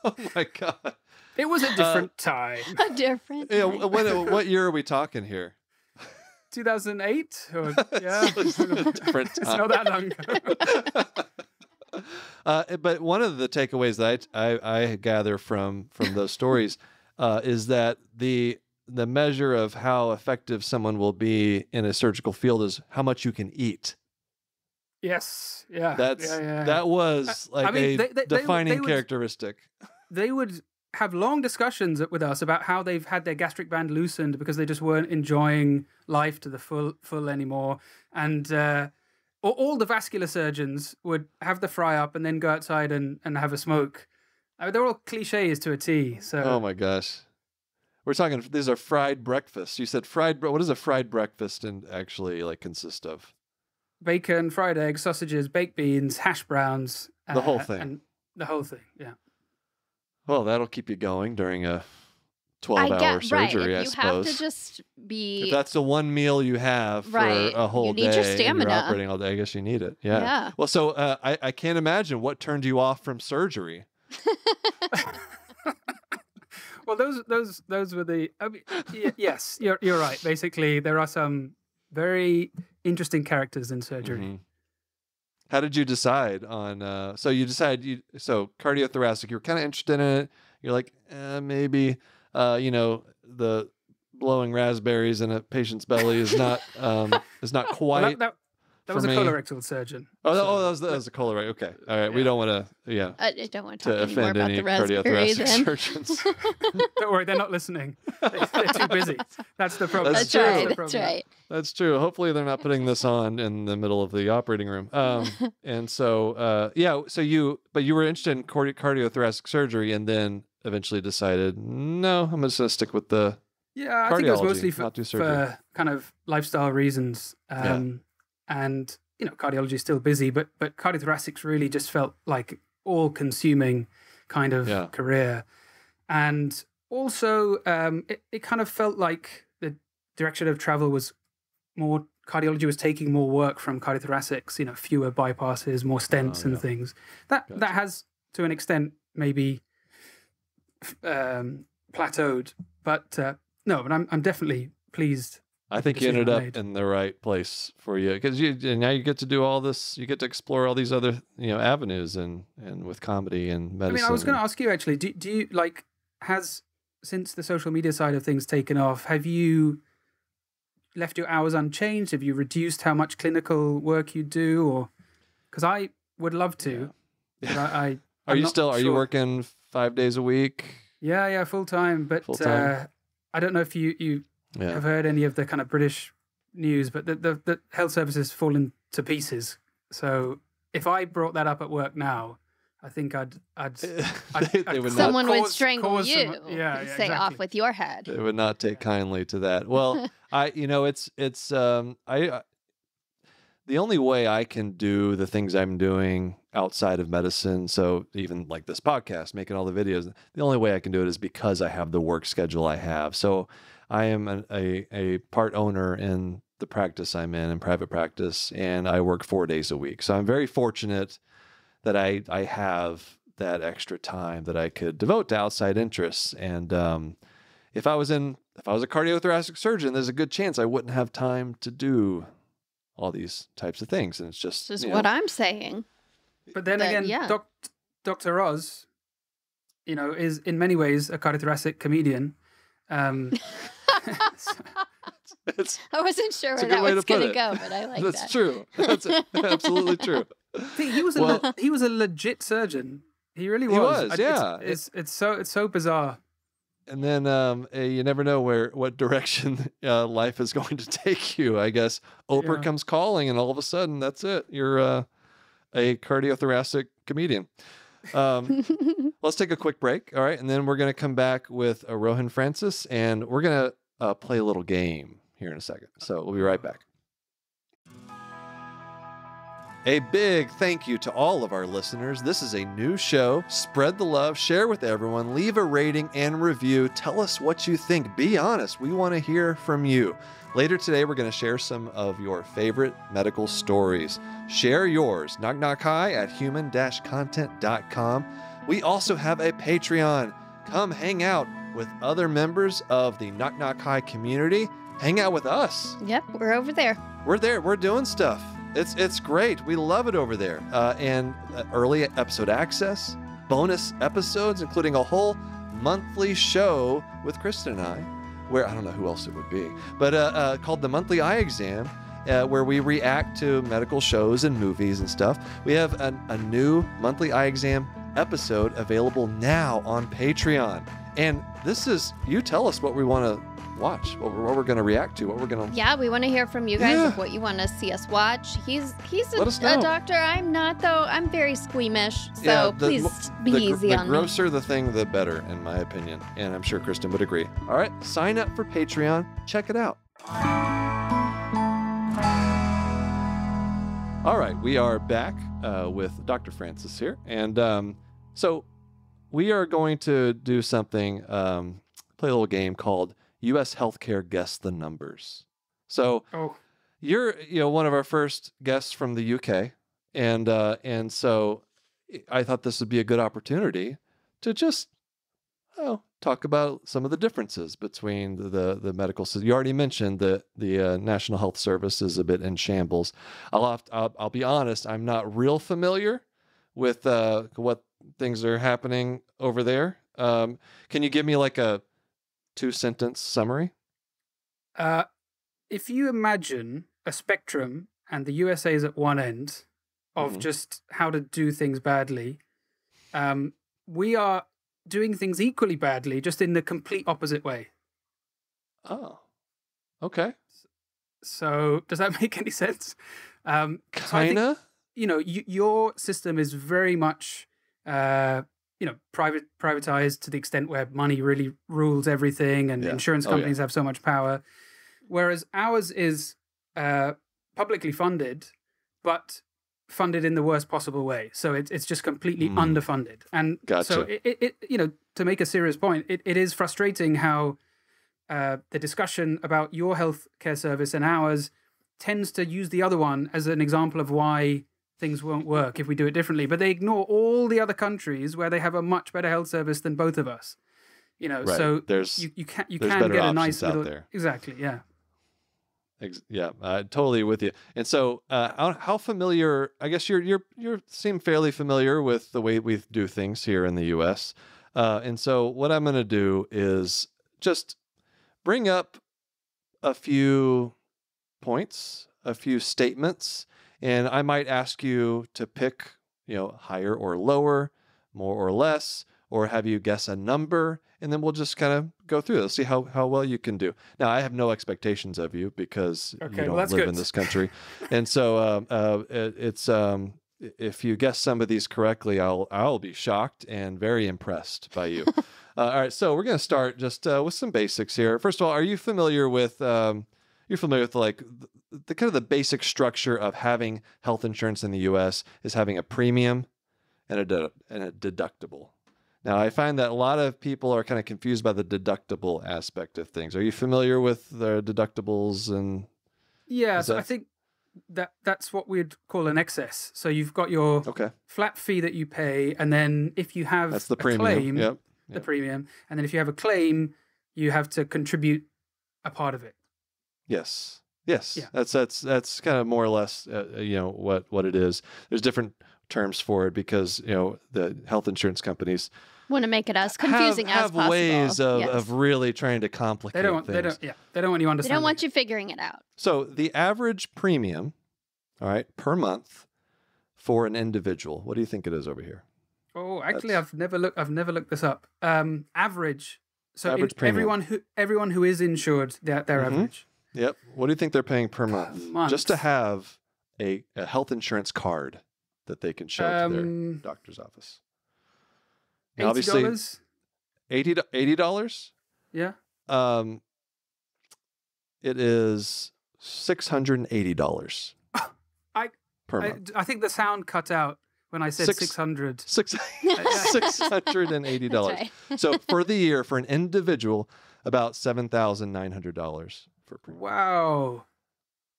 Oh my God. It was a different uh, time. A different. Yeah. Time. What what year are we talking here? two thousand eight? Or, yeah. It's not that long ago. uh, but one of the takeaways that I, I, I gather from, from those stories uh, is that the, the measure of how effective someone will be in a surgical field is how much you can eat. Yes. Yeah. That's, yeah, yeah. That was like I mean, a they, they, defining they would, characteristic. They would have long discussions with us about how they've had their gastric band loosened because they just weren't enjoying life to the full full anymore. And uh, all the vascular surgeons would have the fry up and then go outside and, and have a smoke. I mean, they're all cliches to a T. So. Oh my gosh. We're talking, these are fried breakfasts. You said fried, what does a fried breakfast and actually like consist of? Bacon, fried eggs, sausages, baked beans, hash browns. Uh, the whole thing. And the whole thing, yeah. Well, that'll keep you going during a twelve-hour surgery, I suppose. Right, you have to just be... If that's the one meal you have right. for a whole day, you need your stamina. You're operating all day, I guess you need it. Yeah. yeah. Well, so uh, I, I can't imagine what turned you off from surgery. Well, those those those were the... I mean, yes, you're, you're right. Basically, there are some very interesting characters in surgery. Mm-hmm. How did you decide on... Uh, so you decided... You, so cardiothoracic, you were kind of interested in it. You're like, eh, maybe... Uh, you know, the blowing raspberries in a patient's belly is not um, is not quite. Well, that that, that was me. A colorectal surgeon. Oh, so. oh that, was, that was a colorectal. Okay, all right. Yeah. We don't want to. Yeah, I don't want to talk anymore about the raspberries. To offend any cardiothoracic surgeons. Don't worry, they're not listening. They, they're too busy. That's the problem. That's, that's true. Right. That's right. That's true. Hopefully, they're not putting this on in the middle of the operating room. Um, and so, uh, yeah. So you, but you were interested in cardi cardiothoracic surgery, and then. Eventually decided, no, I'm just going to stick with the yeah. I think it was mostly for, for kind of lifestyle reasons, um, yeah. and you know, cardiology is still busy, but but cardiothoracics really just felt like all-consuming kind of yeah. career, and also um, it it kind of felt like the direction of travel was more cardiology was taking more work from cardiothoracics, you know, fewer bypasses, more stents oh, and yeah. things. That gotcha. That has to an extent maybe. Um, plateaued, but uh, no, but I'm I'm definitely pleased. I think you ended up in the right place for you because you and now you get to do all this. You get to explore all these other you know avenues and and with comedy and medicine. I mean, I was going to ask you actually. Do do you like has since the social media side of things taken off? Have you left your hours unchanged? Have you reduced how much clinical work you do? Or because I would love to. Yeah. But I, I are you still? Sure. Are you working? Five days a week. Yeah, yeah, full time. But full time. Uh, I don't know if you you yeah. have heard any of the kind of British news, but the, the the health service has fallen to pieces. So if I brought that up at work now, I think I'd I'd, I'd, they, they I'd would someone cause, would strangle you. Some, yeah, yeah, say exactly. off with your head. They would not take yeah. kindly to that. Well, I you know it's it's um I, I the only way I can do the things I'm doing outside of medicine, so even like this podcast, making all the videos, the only way I can do it is because I have the work schedule I have. So I am an, a, a part owner in the practice I'm in, in private practice, and I work four days a week. So I'm very fortunate that I, I have that extra time that I could devote to outside interests. And um, if I was in, if I was a cardiothoracic surgeon, there's a good chance I wouldn't have time to do all these types of things. And it's just this is what know. I'm saying. But then but, again, yeah. doc, Doctor Oz, you know, is in many ways a cardiothoracic comedian. Um, so, it's, I wasn't sure where that was going to go, but I like That's that. That's true. That's absolutely true. He was, well, a, he was a legit surgeon. He really was. He was, I, yeah. It's, it's, it's, so, it's so bizarre. And then um, you never know where what direction uh, life is going to take you, I guess. Oprah yeah. comes calling and all of a sudden, that's it. You're uh, a cardiothoracic comedian. Um, let's take a quick break, all right? And then we're going to come back with uh, Rohin Francis, and we're going to uh, play a little game here in a second. So we'll be right back. A big thank you to all of our listeners. This is a new show. Spread the love, share with everyone, leave a rating and review. Tell us what you think. Be honest. We want to hear from you. Later today, we're going to share some of your favorite medical stories. Share yours. Knock Knock Hi! At human dash content dot com. We also have a Patreon. Come hang out with other members of the Knock Knock Hi! Community. Hang out with us. Yep, we're over there. We're there. We're doing stuff. It's it's great. We love it over there. Uh, and uh, early episode access, bonus episodes, including a whole monthly show with Kristen and I, where I don't know who else it would be, but uh, uh, called The Monthly Eye Exam, uh, where we react to medical shows and movies and stuff. We have an, a new Monthly Eye Exam episode available now on Patreon. And this is, you tell us what we want to watch, what we're, we're going to react to, what we're going to... Yeah, we want to hear from you guys yeah. of what you want to see us watch. He's he's a, a doctor. I'm not, though. I'm very squeamish, so yeah, the, please the, be the, easy the on me. The grosser the thing, the better, in my opinion. And I'm sure Kristen would agree. All right, sign up for Patreon. Check it out. All right, we are back uh, with Doctor Francis here. And um, so we are going to do something, um, play a little game called U S Healthcare Guess the Numbers. So oh. you're, you know, one of our first guests from the U K. And, uh, and so I thought this would be a good opportunity to just, oh, talk about some of the differences between the, the, the medical system. You already mentioned that the uh, National Health Service is a bit in shambles. I'll, have to, I'll, I'll be honest, I'm not real familiar with uh, what things are happening over there. Um, can you give me like a two-sentence summary? Uh, if you imagine a spectrum and the U S A is at one end of mm-hmm. just how to do things badly, um, we are... doing things equally badly, just in the complete opposite way. Oh, okay. So does that make any sense? Um, Kinda. So think, you know, y your system is very much, uh, you know, private privatized to the extent where money really rules everything, and yeah. insurance companies oh, yeah. have so much power. Whereas ours is uh, publicly funded, but funded in the worst possible way. So it, it's just completely mm. underfunded. And gotcha. so it, it, it, you know, to make a serious point, it, it is frustrating how uh, the discussion about your healthcare service and ours tends to use the other one as an example of why things won't work if we do it differently. But they ignore all the other countries where they have a much better health service than both of us. You know, right. so there's, you, you can, you there's can get a nice little... There. Exactly, yeah. Yeah, uh, totally with you. And so, uh, how, how familiar? I guess you're you're you seem fairly familiar with the way we do things here in the U S Uh, and so, what I'm going to do is just bring up a few points, a few statements, and I might ask you to pick, you know, higher or lower, more or less, or have you guess a number. And then we'll just kind of go through this, see how, how well you can do. Now, I have no expectations of you because okay, you don't well, live good. in this country. And so um, uh, it, it's um, if you guess some of these correctly, I'll, I'll be shocked and very impressed by you. uh, all right, so we're going to start just uh, with some basics here. First of all, are you familiar with, um, you're familiar with like the, the kind of the basic structure of having health insurance in the U S is having a premium and a, de and a deductible. Now, I find that a lot of people are kind of confused by the deductible aspect of things. Are you familiar with the deductibles? And yeah, so that... I think that that's what we'd call an excess. So you've got your okay. flat fee that you pay, and then if you have that's the premium. a claim, yep. Yep. the premium, and then if you have a claim, you have to contribute a part of it. Yes. Yes. Yeah. That's that's that's kind of more or less uh, you know what what it is. There's different terms for it because you know the health insurance companies want to make it as confusing have, as have possible. ways of, yes. of really trying to complicate they don't want, things. They don't, yeah, they don't want you understanding. They don't want you figuring it out. So the average premium, all right, per month for an individual. What do you think it is over here? Oh, actually, That's... I've never looked. I've never looked this up. Um, average. So average in, premium. everyone who everyone who is insured, they're, they're mm-hmm. average. Yep. What do you think they're paying per month, month. just to have a, a health insurance card that they can show um, to their doctor's office? Now, obviously, eighty dollars? Yeah. Um, it is six hundred eighty dollars I, per month. I, I think the sound cut out when I said six, six hundred. Six, six hundred eighty dollars. That's right. So for the year, for an individual, about seven thousand nine hundred dollars. For wow.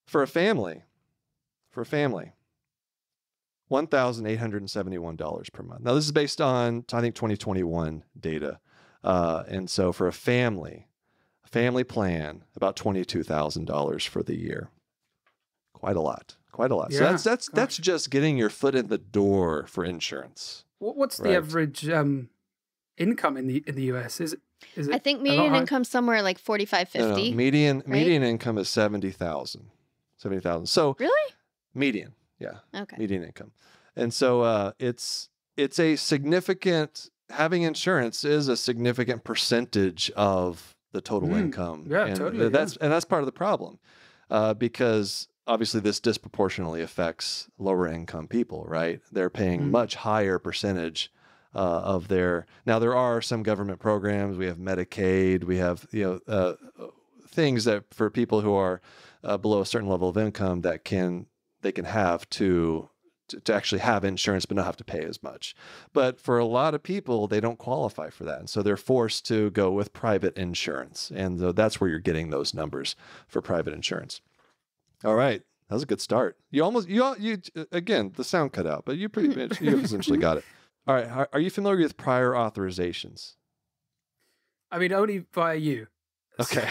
For a family, for a family, one thousand eight hundred seventy-one dollars per month. Now, this is based on, I think, twenty twenty-one data. Uh, and so for a family, a family plan, about twenty-two thousand dollars for the year. Quite a lot. Quite a lot. Yeah. So that's that's Gosh. that's just getting your foot in the door for insurance. What's right? the average um, income in the in the U S? Is it? Is it I think median income somewhere like forty-five, fifty. No, no. Median right? median income is seventy thousand, seventy thousand. So really, median, yeah, okay, median income, and so uh, it's it's a significant having insurance is a significant percentage of the total mm. income. Yeah, and totally. That's yeah. and that's part of the problem, uh, because obviously this disproportionately affects lower income people. Right, they're paying mm. much higher percentage. Uh, of their now, there are some government programs. We have Medicaid. We have you know uh, things that for people who are uh, below a certain level of income that can they can have to to, to actually have insurance but not have to pay as much. But for a lot of people, they don't qualify for that. And so they're forced to go with private insurance. And so that's where you're getting those numbers for private insurance. All right. That was a good start. You almost, you, you again, the sound cut out, but you pretty much, you essentially got it. All right. Are you familiar with prior authorizations? I mean, only via you. Okay.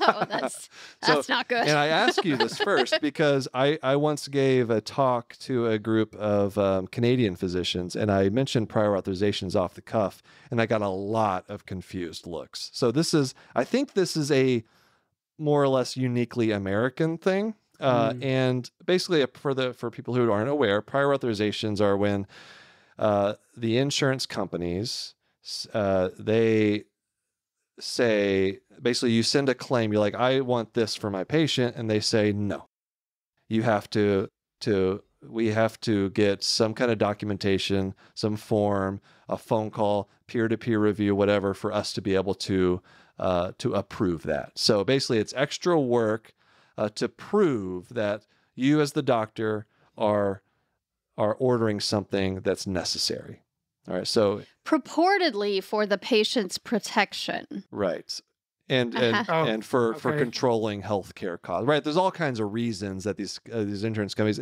Oh, that's that's so, not good. And I ask you this first because I, I once gave a talk to a group of um, Canadian physicians, and I mentioned prior authorizations off the cuff, and I got a lot of confused looks. So this is, I think this is a more or less uniquely American thing. Uh, mm. And basically for the for people who aren't aware, prior authorizations are when uh, the insurance companies, uh, they... say, basically you send a claim, you're like, I want this for my patient. And they say, no, you have to, to, we have to get some kind of documentation, some form, a phone call, peer-to-peer review, whatever, for us to be able to, uh, to approve that. So basically it's extra work uh, to prove that you as the doctor are, are ordering something that's necessary. All right, so purportedly for the patient's protection, right, and and uh-huh. oh, and for okay. for controlling healthcare costs, right? There's all kinds of reasons that these uh, these insurance companies.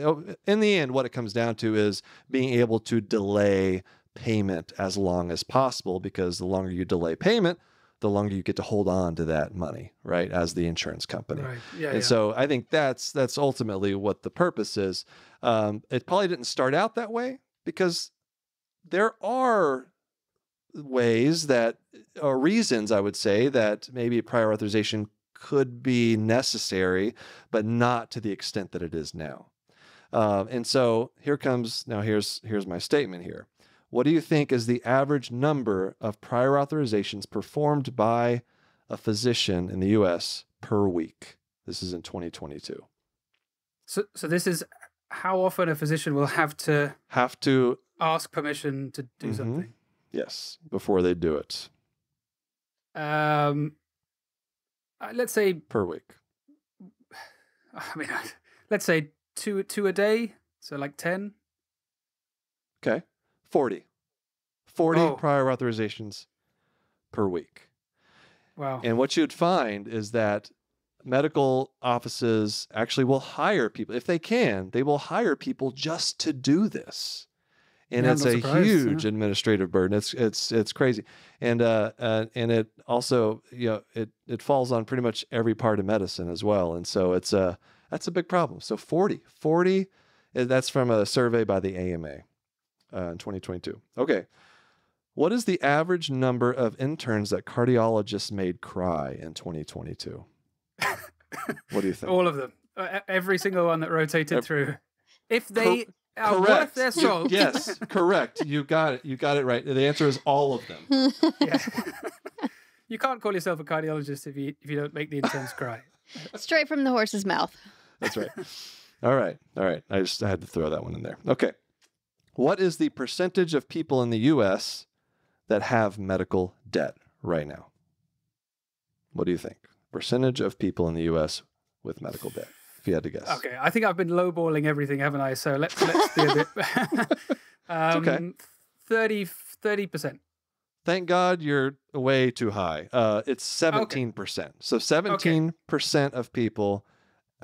In the end, what it comes down to is being able to delay payment as long as possible, because the longer you delay payment, the longer you get to hold on to that money, right, as the insurance company. Right. Yeah, and yeah. so I think that's that's ultimately what the purpose is. Um, it probably didn't start out that way because. There are ways that, or reasons, I would say, that maybe prior authorization could be necessary, but not to the extent that it is now. Uh, and so here comes, now here's, here's my statement here. What do you think is the average number of prior authorizations performed by a physician in the U S per week? This is in twenty twenty-two. So, so this is how often a physician will have to... Have to... ask permission to do mm-hmm. something. Yes, before they do it. Um, uh, let's say per week. I mean, let's say two two a day, so like ten. Okay, forty, forty oh. prior authorizations per week. Wow! And what you'd find is that medical offices actually will hire people if they can. They will hire people just to do this. And yeah, it's a huge yeah. administrative burden. It's it's it's crazy, and uh, uh and it also you know it it falls on pretty much every part of medicine as well. And so it's a uh, that's a big problem. So forty, forty, that's from a survey by the A M A uh, in twenty twenty-two. Okay, what is the average number of interns that cardiologists made cry in twenty twenty-two? What do you think? All of them, uh, every single one that rotated every, through. If they. Per, Uh, correct. Their soul. Yes, correct. You got it. You got it right. The answer is all of them. Yeah. You can't call yourself a cardiologist if you if you don't make the interns cry. Straight from the horse's mouth. That's right. All right. All right. I just I had to throw that one in there. Okay. What is the percentage of people in the U S that have medical debt right now? What do you think? Percentage of people in the U S with medical debt. If you had to guess. Okay, I think I've been lowballing everything, haven't I? So let's let's do a bit. um, okay. thirty percent. Thank God you're way too high. Uh, it's seventeen percent. Okay. So seventeen percent okay. of people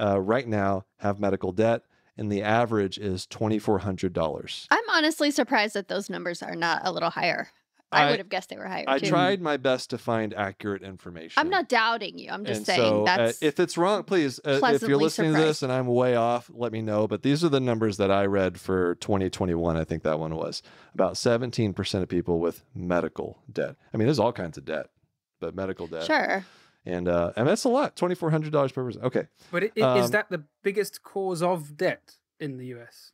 uh, right now have medical debt, and the average is twenty-four hundred dollars. I'm honestly surprised that those numbers are not a little higher. I, I would have guessed they were higher. I too. tried my best to find accurate information. I'm not doubting you. I'm just and saying so, that's. Uh, if it's wrong, please, uh, if you're listening surprised. to this and I'm way off, let me know. But these are the numbers that I read for twenty twenty-one. I think that one was about seventeen percent of people with medical debt. I mean, there's all kinds of debt, but medical debt. Sure. And, uh, and that's a lot, twenty-four hundred dollars per person. Okay. But it, it, um, is that the biggest cause of debt in the U S?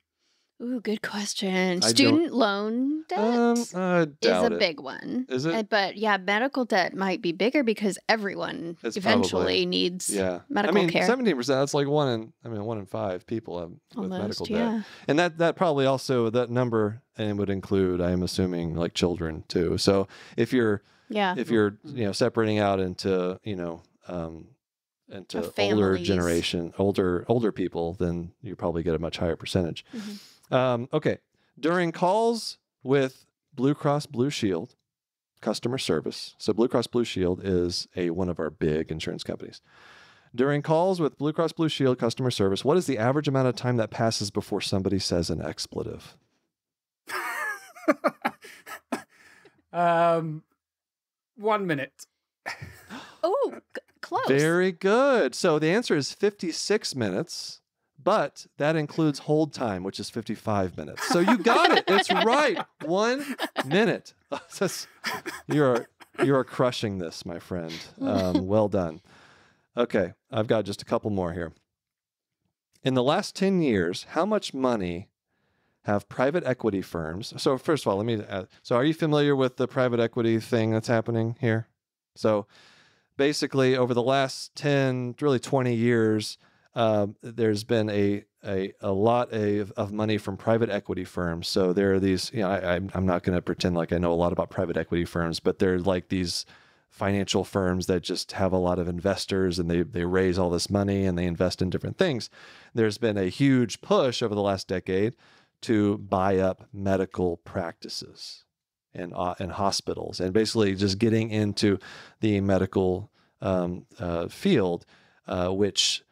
Ooh, good question. I Student loan debt um, uh, is a big it. one. Is it? But yeah, medical debt might be bigger because everyone it's eventually probably, needs yeah. medical care. I mean, care. seventeen percent, that's like one in, I mean, one in five people have Almost, with medical yeah. debt. And that, that probably also, that number and would include, I'm assuming, like children too. So if you're, yeah. if you're, you know, separating out into, you know, um, into older generation, older, older people, then you probably get a much higher percentage. Mm-hmm. Um, okay. During calls with Blue Cross Blue Shield customer service. So Blue Cross Blue Shield is a one of our big insurance companies. During calls with Blue Cross Blue Shield customer service, what is the average amount of time that passes before somebody says an expletive? um, one minute. Oh, close. Very good. So the answer is fifty-six minutes, but that includes hold time, which is fifty-five minutes. So you got it. It's right. One minute. You're, you're crushing this, my friend. Um, well done. Okay, I've got just a couple more here. In the last ten years, how much money have private equity firms? So first of all, let me ask, so are you familiar with the private equity thing that's happening here? So basically over the last ten, really twenty years, uh, there's been a, a, a lot of, of money from private equity firms. So there are these, you know, I, I'm not going to pretend like I know a lot about private equity firms, but they're like these financial firms that just have a lot of investors and they, they raise all this money and they invest in different things. There's been a huge push over the last decade to buy up medical practices and, uh, and hospitals and basically just getting into the medical um, uh, field, uh, which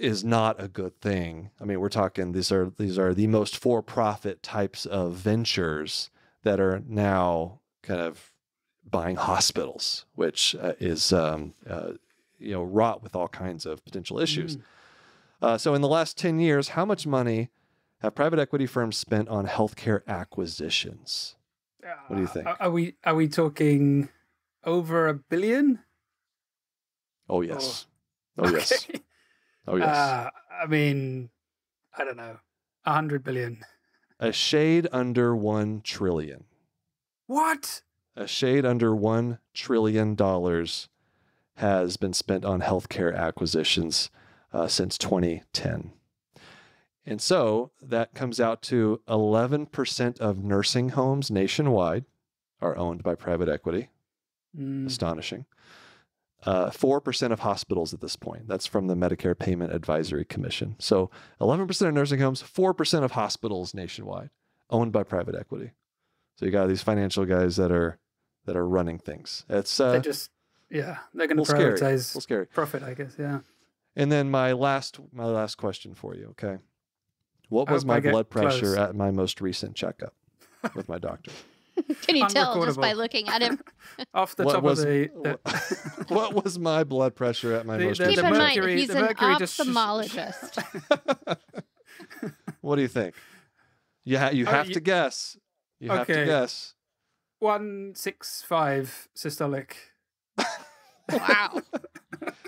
is not a good thing. I mean, we're talking, these are, these are the most for-profit types of ventures that are now kind of buying hospitals, which uh, is, um, uh, you know, wrought with all kinds of potential issues. Mm. Uh, so in the last ten years, how much money have private equity firms spent on healthcare acquisitions? Uh, what do you think? Are we, are we talking over a billion? Oh, yes. Or... Oh, yes. Okay. Oh, yes. Uh, I mean, I don't know. A hundred billion. A shade under one trillion. What? A shade under one trillion dollars has been spent on healthcare acquisitions uh, since twenty ten. And so that comes out to eleven percent of nursing homes nationwide are owned by private equity. Mm. Astonishing. Uh, four percent of hospitals at this point. That's from the Medicare Payment Advisory Commission. So eleven percent of nursing homes, four percent of hospitals nationwide owned by private equity. So you got these financial guys that are that are running things. It's uh, they just yeah, they're going to prioritize scary. profit, I guess. Yeah. And then my last my last question for you. Okay, what was my blood pressure close. at my most recent checkup with my doctor? Can you tell just by looking at him? Off the what top was, of the. the... What was my blood pressure at my the, most? The, recent Keep in mind, he's an ophthalmologist. What do you think? You ha you oh, have you... to guess. You okay. have to guess. one sixty-five systolic. Wow.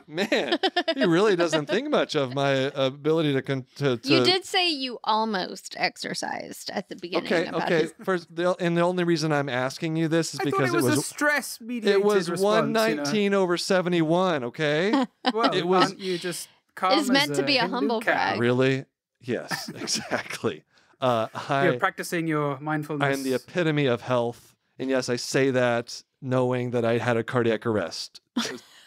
Man, he really doesn't think much of my ability to, con to, to... You did say you almost exercised at the beginning. Okay, about okay. His... First, the, and the only reason I'm asking you this is I because it was, it was a stress-mediated It was response, one nineteen you know? over seventy-one, okay? Well, it was, aren't you just calm It's meant to be a humble brag. Really? Yes, exactly. Uh, I, You're practicing your mindfulness. I am the epitome of health. And yes, I say that knowing that I had a cardiac arrest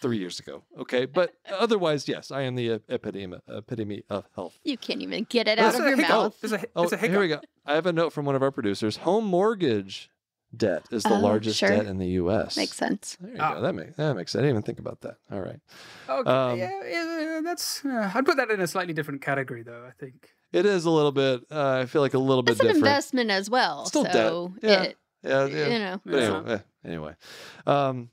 three years ago. Okay. But otherwise, yes, I am the epitome, epitome of health. You can't even get it out of your mouth. There's a, there's a hiccup. Oh, here we go. I have a note from one of our producers. Home mortgage debt is the oh, largest sure. debt in the U S Makes sense. There you oh. go. That makes that makes sense. I didn't even think about that. All right. Okay. Um, yeah, that's. Uh, I'd put that in a slightly different category, though. I think it is a little bit. Uh, I feel like a little that's bit different. It's an investment as well. Still so debt. Yeah. It, yeah, yeah. You know. But anyway, yeah. Eh, anyway. Um,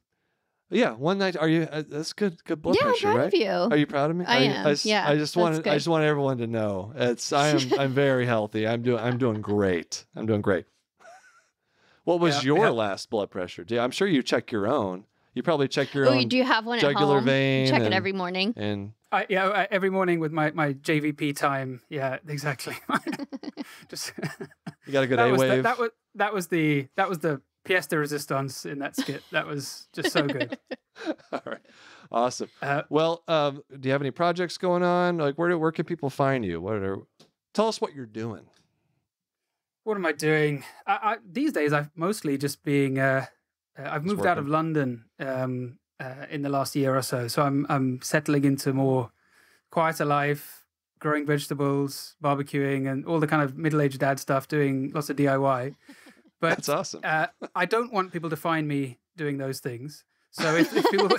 yeah. One night. Are you? Uh, that's good. Good blood yeah, pressure, I'm proud right? Of you. Are you proud of me? I are am. You, I, yeah. I just wanted. Good. I just want everyone to know. It's. I am. I'm very healthy. I'm doing. I'm doing great. I'm doing great. What was yeah, your yeah. last blood pressure? I'm sure you check your own. You probably check your oh, own. Oh, you do have one at home. Jugular vein. You check and, it every morning. And I, yeah, every morning with my my J V P time. Yeah, exactly. Just you got a good that A wave. The, that was that was the that was the pièce de résistance in that skit. That was just so good. All right, awesome. Uh, well, um, do you have any projects going on? Like, where do, where can people find you? What are tell us what you're doing. What am I doing? I, I, these days, I've mostly just being. Uh, uh, I've moved out of London um, uh, in the last year or so, so I'm I'm settling into more quieter life, growing vegetables, barbecuing, and all the kind of middle-aged dad stuff, doing lots of D I Y. But that's awesome. uh, I don't want people to find me doing those things. So if, if people,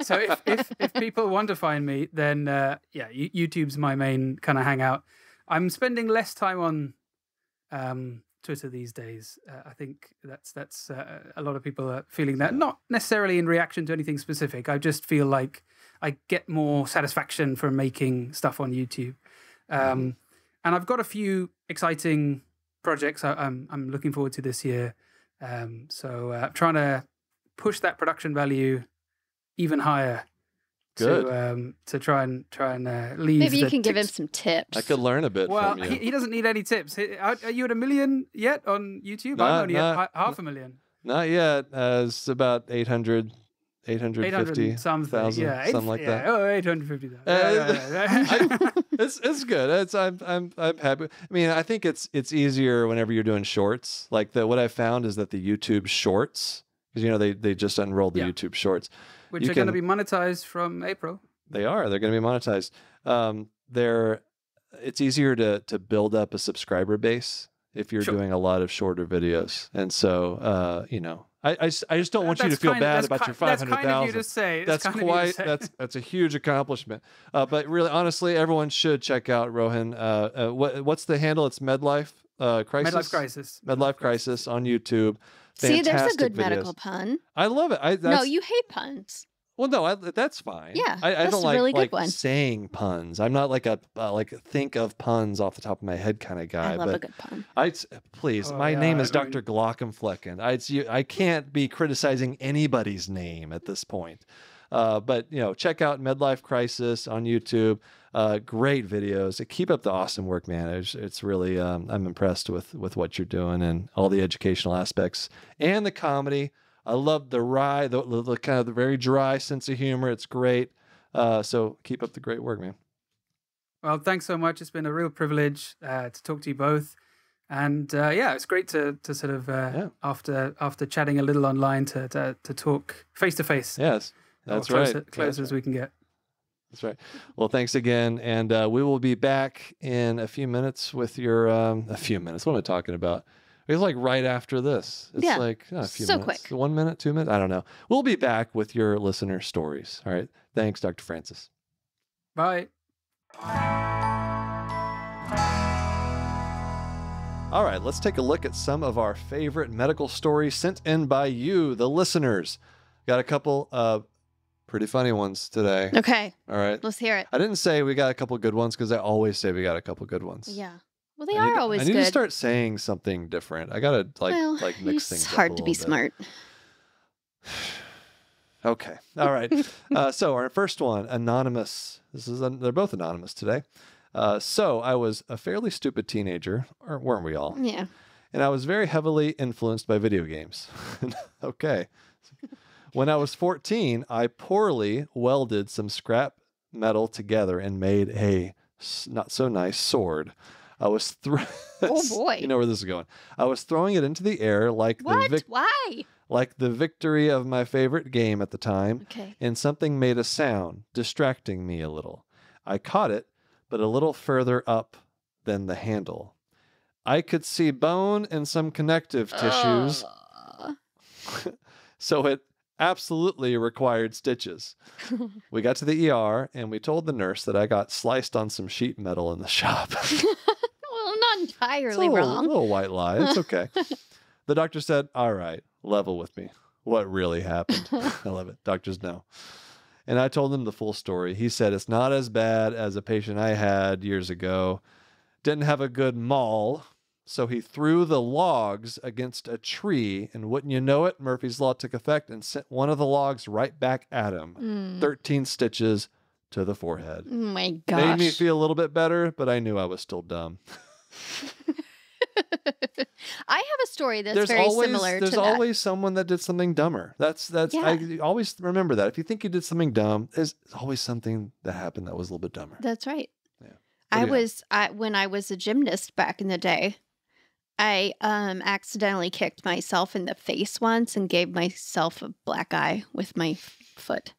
so if, if, if people want to find me, then uh, yeah, YouTube's my main kind of hangout. I'm spending less time on um, Twitter these days. Uh, I think that's that's uh, a lot of people are feeling that, not necessarily in reaction to anything specific. I just feel like I get more satisfaction from making stuff on YouTube. Um, and I've got a few exciting projects I, I'm, I'm looking forward to this year. Um, so uh, I'm trying to push that production value even higher. Good. To, um, to try and try and uh, leave. Maybe you can give him some tips. I could learn a bit. Well, from you. He, he doesn't need any tips. He, are, are you at a million yet on YouTube? Not, I'm only not, at half a million. Not yet. Uh, it's about eight hundred. eight hundred fifty something, thousand, yeah, eight, something like yeah. that. Oh, eight hundred fifty thousand. Uh, yeah, yeah, yeah. it's it's good. It's I'm I'm I'm happy. I mean, I think it's it's easier whenever you're doing shorts. Like the what I found is that the YouTube shorts, because you know they they just unrolled the yeah. YouTube shorts, which you are going to be monetized from April. They are. They're going to be monetized. Um, they're it's easier to to build up a subscriber base if you're sure. doing a lot of shorter videos, and so uh, you know. I, I, I just don't want that's you to feel bad of, about your five hundred thousand. That's kind of you to say. That's, that's quite, to say. that's, that's a huge accomplishment. Uh, but really, honestly, everyone should check out Rohin. Uh, uh, what, what's the handle? It's MedLife uh, Crisis. MedLife Crisis. MedLife Crisis on YouTube. Fantastic. See, there's a good videos. medical pun. I love it. I, that's, no, you hate puns. Well, no, I, that's fine. Yeah, I, I that's don't like, a really good like one. saying puns. I'm not like a uh, like think of puns off the top of my head kind of guy. I love but a good pun. I please, oh, my yeah, name is I mean, Doctor Glaucomfleckens. I it's, you, I can't be criticizing anybody's name at this point. Uh, but you know, check out MedLife Crisis on YouTube. Uh, great videos. Keep up the awesome work, man. It's, it's really um, I'm impressed with with what you're doing and all the educational aspects and the comedy. I love the wry, the, the, the kind of the very dry sense of humor. It's great. Uh, so keep up the great work, man. Well, thanks so much. It's been a real privilege uh, to talk to you both. And uh, yeah, it's great to to sort of, uh, yeah. after after chatting a little online, to to, to talk face-to-face. -face, yes, that's right. Close, close as right. we can get. That's right. Well, thanks again. And uh, we will be back in a few minutes with your, um, a few minutes, what am I talking about? It's like right after this. It's yeah. like oh, a few so minutes. Quick. One minute, two minutes. I don't know. We'll be back with your listener stories. All right. Thanks, Doctor Francis. Bye. All right. Let's take a look at some of our favorite medical stories sent in by you, the listeners. Got a couple of pretty funny ones today. Okay. All right. Let's hear it. I didn't say we got a couple good ones because I always say we got a couple good ones. Yeah. Well, they I are need, always good. I need good. to start saying something different. I gotta like well, like mix things up. It's hard to be bit. smart. Okay, all right. uh, so our first one, anonymous. This is a, they're both anonymous today. Uh, so I was a fairly stupid teenager, or weren't we all? Yeah. And I was very heavily influenced by video games. Okay. When I was fourteen, I poorly welded some scrap metal together and made a not so nice sword. I was throwing. Oh boy! You know where this is going. I was throwing it into the air like what? the vic Why? Like the victory of my favorite game at the time. Okay. And something made a sound, distracting me a little. I caught it, but a little further up than the handle. I could see bone and some connective tissues. Uh. So it absolutely required stitches. We got to the E R and we told the nurse that I got sliced on some sheet metal in the shop. Entirely it's a little, wrong. A little white lie. It's okay. The doctor said, "All right, level with me. What really happened?" I love it. Doctors know. And I told him the full story. He said, "It's not as bad as a patient I had years ago. Didn't have a good maul, so he threw the logs against a tree, and wouldn't you know it, Murphy's Law took effect and sent one of the logs right back at him. Mm. Thirteen stitches to the forehead." Oh my gosh. Made me feel a little bit better, but I knew I was still dumb. I have a story that's there's very always, similar there's to There's always that. someone that did something dumber. That's that's yeah. I always remember that. If you think you did something dumb, there's always something that happened that was a little bit dumber. That's right. Yeah. I was I, when I was a gymnast back in the day, I um accidentally kicked myself in the face once and gave myself a black eye with my foot.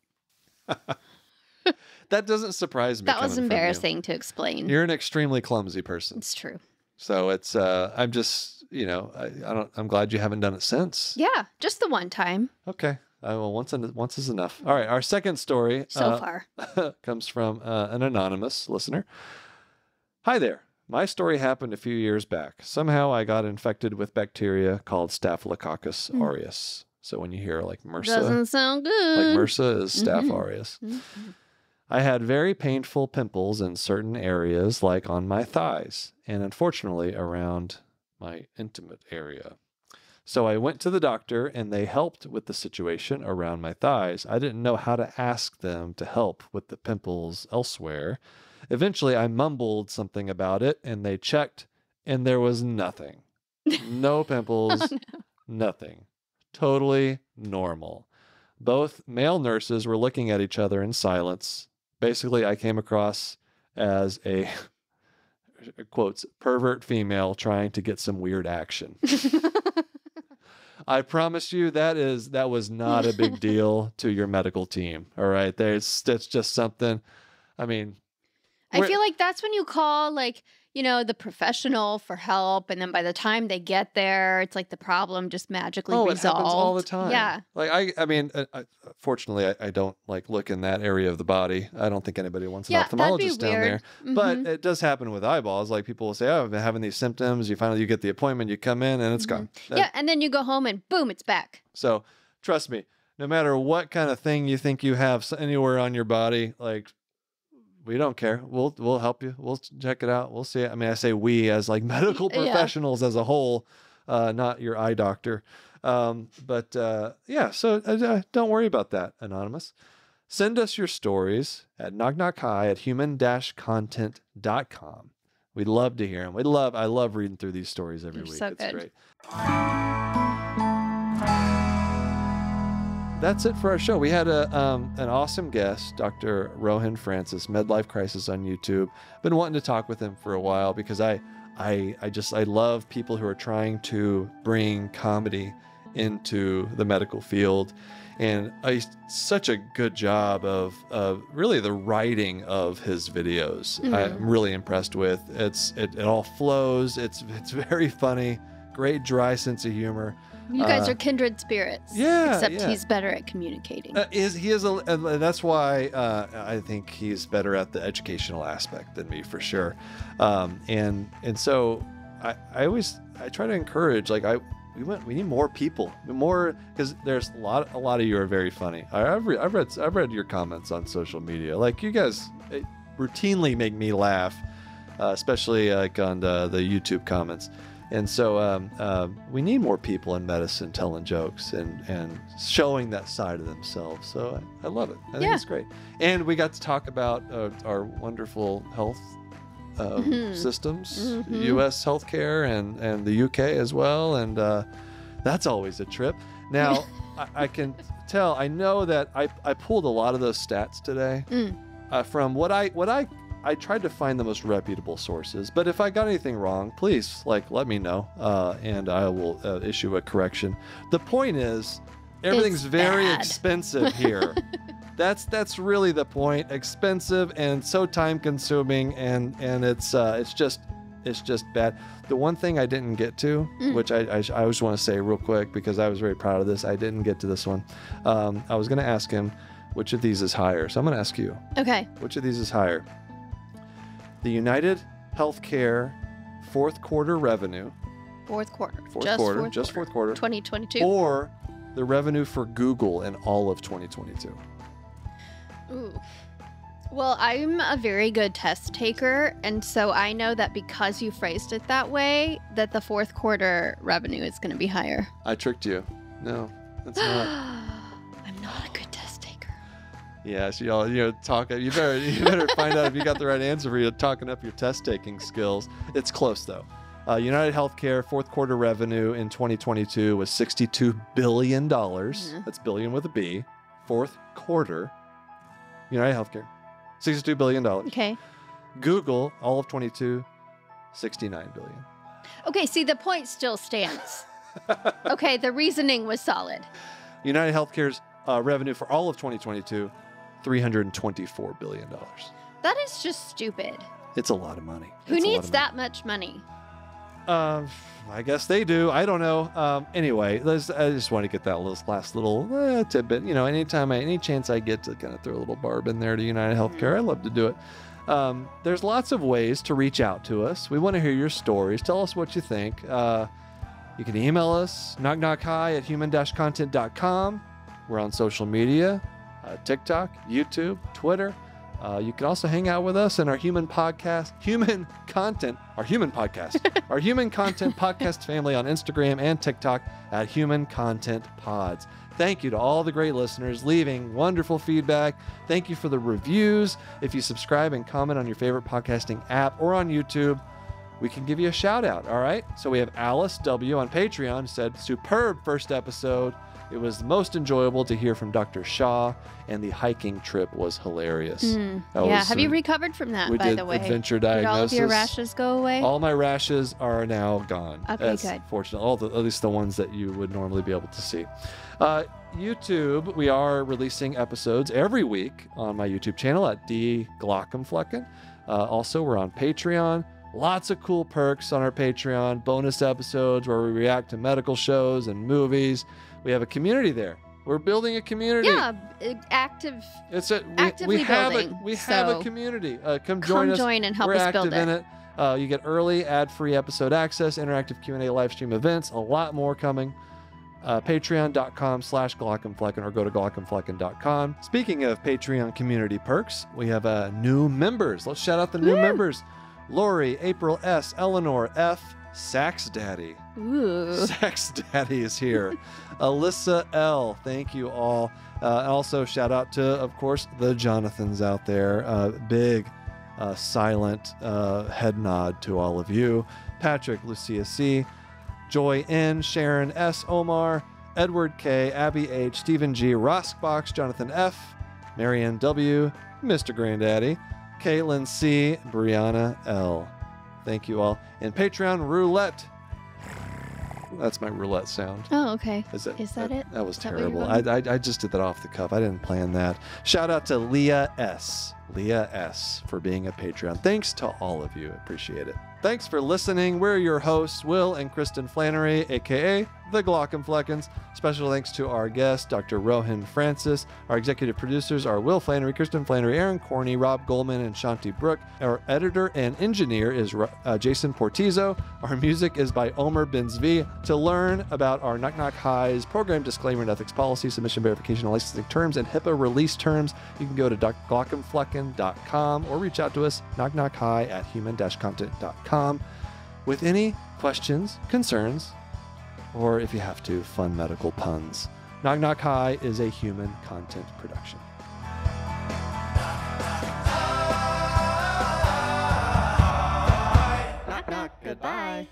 That doesn't surprise me. That was embarrassing to explain. You're an extremely clumsy person. It's true. So it's, uh, I'm just, you know, I, I don't, I'm glad you haven't done it since. Yeah. Just the one time. Okay. Uh, well, once, once is enough. All right. Our second story so uh, far comes from uh, an anonymous listener. Hi there. My story happened a few years back. Somehow I got infected with bacteria called Staphylococcus mm. aureus. So when you hear like MRSA, doesn't sound good. Like MRSA is Staph mm-hmm. aureus. Mm-hmm. I had very painful pimples in certain areas, like on my thighs, and unfortunately around my intimate area. So I went to the doctor, and they helped with the situation around my thighs. I didn't know how to ask them to help with the pimples elsewhere. Eventually, I mumbled something about it, and they checked, and there was nothing. No pimples, oh, no. nothing. Totally normal. Both male nurses were looking at each other in silence. Basically, I came across as a, quotes, pervert female trying to get some weird action. I promise you that is that was not a big deal to your medical team. All right. There's that's just something. I mean, I feel like that's when you call, like, you know, the professional for help. And then by the time they get there, it's like the problem just magically oh, resolved. It happens all the time. Yeah. Like, I I mean, I, I, fortunately, I, I don't like look in that area of the body. I don't think anybody wants an yeah, ophthalmologist down there. Mm-hmm. But it does happen with eyeballs. Like people will say, oh, I've been having these symptoms. You finally, you get the appointment, you come in and it's mm-hmm. gone. That, yeah. And then you go home and boom, it's back. So trust me, no matter what kind of thing you think you have anywhere on your body, like, we don't care. We'll we'll help you. We'll check it out. We'll see it. I mean, I say we as like medical professionals yeah. as a whole, uh, not your eye doctor. Um, but uh, yeah, so uh, don't worry about that, Anonymous. Send us your stories at knock knock hi at human dash content dot com. We'd love to hear them. We love. I love reading through these stories every You're week. So it's good. Great. That's it for our show. We had a um, an awesome guest, Doctor Rohin Francis, MedLife Crisis on YouTube. Been wanting to talk with him for a while because I, I, I just I love people who are trying to bring comedy into the medical field, and I such a good job of of really the writing of his videos. Mm-hmm. I'm really impressed with it's it, it all flows. It's it's very funny, great dry sense of humor. You guys uh, are kindred spirits. Yeah, except yeah. he's better at communicating. Uh, is he is a, and that's why uh, I think he's better at the educational aspect than me for sure. Um, and and so I, I always I try to encourage like I we went we need more people more because there's a lot a lot of you are very funny. I, I've re, I've read I've read your comments on social media. Like you guys it, routinely make me laugh, uh, especially like on the, the YouTube comments. And so um, uh, we need more people in medicine telling jokes and, and showing that side of themselves. So I, I love it. I yeah. think it's great. And we got to talk about uh, our wonderful health uh, mm-hmm. systems, mm-hmm. U S healthcare and, and the U K as well. And uh, that's always a trip. Now, I, I can tell, I know that I, I pulled a lot of those stats today mm. uh, from what I what I... I tried to find the most reputable sources, but if I got anything wrong, please like let me know, uh, and I will uh, issue a correction. The point is, everything's it's very bad. expensive here. that's that's really the point. Expensive and so time-consuming, and and it's uh, it's just it's just bad. The one thing I didn't get to, mm. which I I, I just want to say real quick because I was very proud of this. I didn't get to this one. Um, I was going to ask him which of these is higher. So I'm going to ask you. Okay. Which of these is higher? The UnitedHealthcare fourth quarter revenue. Fourth quarter. Fourth just quarter. Fourth just fourth quarter. twenty twenty-two. Or the revenue for Google in all of twenty twenty-two. Ooh. Well, I'm a very good test taker. And so I know that because you phrased it that way, that the fourth quarter revenue is going to be higher. I tricked you. No, that's not. I'm not a good test taker. Yeah, so y'all, you know, talk. You better, you better find out if you got the right answer for you. Talking up your test-taking skills. It's close though. Uh, UnitedHealthcare fourth quarter revenue in twenty twenty-two was sixty-two billion dollars. Mm. That's billion with a B. Fourth quarter. UnitedHealthcare, sixty-two billion dollars. Okay. Google, all of twenty-two, sixty-nine billion dollars. Okay. See, the point still stands. Okay, the reasoning was solid. UnitedHealthcare's uh, revenue for all of twenty twenty-two. three hundred twenty-four billion dollars. That is just stupid. It's a lot of money. Who it's needs that much money? Um, I guess they do. I don't know. Um, anyway, let's, I just want to get that little, last little uh, tidbit. You know, anytime, I, any chance I get to kind of throw a little barb in there to UnitedHealthcare, I love to do it. Um, there's lots of ways to reach out to us. We want to hear your stories. Tell us what you think. Uh, you can email us, knock knock hi at human dash content dot com. We're on social media, uh, TikTok, YouTube, Twitter. Uh, you can also hang out with us in our human podcast, human content, our human podcast, our human content podcast family on Instagram and TikTok at Human Content Pods. Thank you to all the great listeners leaving wonderful feedback. Thank you for the reviews. If you subscribe and comment on your favorite podcasting app or on YouTube, we can give you a shout out. All right. So we have Alice W on Patreon said, superb first episode. It was most enjoyable to hear from Doctor Shaw, and the hiking trip was hilarious. Mm, yeah, was, have you recovered from that, we by did the way? Adventure diagnosis. Did all of your rashes go away? All my rashes are now gone. Okay, that's good. Fortunate. All the, at least the ones that you would normally be able to see. Uh, YouTube, we are releasing episodes every week on my YouTube channel at The Glaucomfleckens. Uh, also, we're on Patreon. Lots of cool perks on our Patreon, bonus episodes where we react to medical shows and movies. We have a community there. We're building a community. Yeah, active. It's a, we, actively we have building. A, we so have a community. Uh, come join come us. Come join and help We're us build it. We're active in it. Uh, you get early ad-free episode access, interactive Q and A live stream events, a lot more coming. Uh, Patreon.com slash Glaucomflecken or go to Glaucomflecken dot com. Speaking of Patreon community perks, we have uh, new members. Let's shout out the new Woo. members. Lori, April S, Eleanor F, Sax Daddy. Ooh. Sax Daddy is here. Alyssa L, thank you all. Uh, also, shout out to, of course, the Jonathans out there. Uh, big uh, silent uh, head nod to all of you. Patrick, Lucia C, Joy N, Sharon S, Omar, Edward K, Abby H, Stephen G, Roskbox, Jonathan F, Marianne W, Mister Granddaddy, Caitlin C, Brianna L. Thank you all. And Patreon roulette. That's my roulette sound. Oh, okay. Is that, Is that, that it? That was Is terrible. That I, I I just did that off the cuff. I didn't plan that. Shout out to Leah S. Leah S for being a Patreon. Thanks to all of you. Appreciate it. Thanks for listening. We're your hosts, Will and Kristen Flannery, a k a. The Glaucomfleckens. Special thanks to our guest, Doctor Rohin Francis. Our executive producers are Will Flannery, Kristen Flannery, Aaron Corney, Rob Goldman, and Shanti Brooke. Our editor and engineer is uh, Jason Portizo. Our music is by Omer Benzvi. To learn about our Knock Knock High's program disclaimer and ethics policy, submission verification and licensing terms, and HIPAA release terms, you can go to Glaucomflecken dot com or reach out to us, knockknockhi at human dash content dot com, with any questions, concerns, or if you have to, fun medical puns. Knock Knock Hi! Is a Human Content production. Knock knock, goodbye.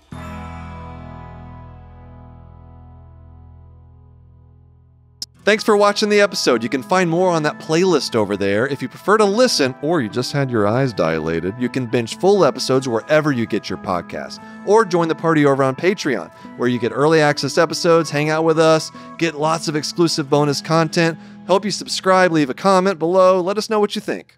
Thanks for watching the episode. You can find more on that playlist over there. If you prefer to listen, or you just had your eyes dilated, you can binge full episodes wherever you get your podcasts. Or join the party over on Patreon, where you get early access episodes, hang out with us, get lots of exclusive bonus content, help you subscribe, leave a comment below, let us know what you think.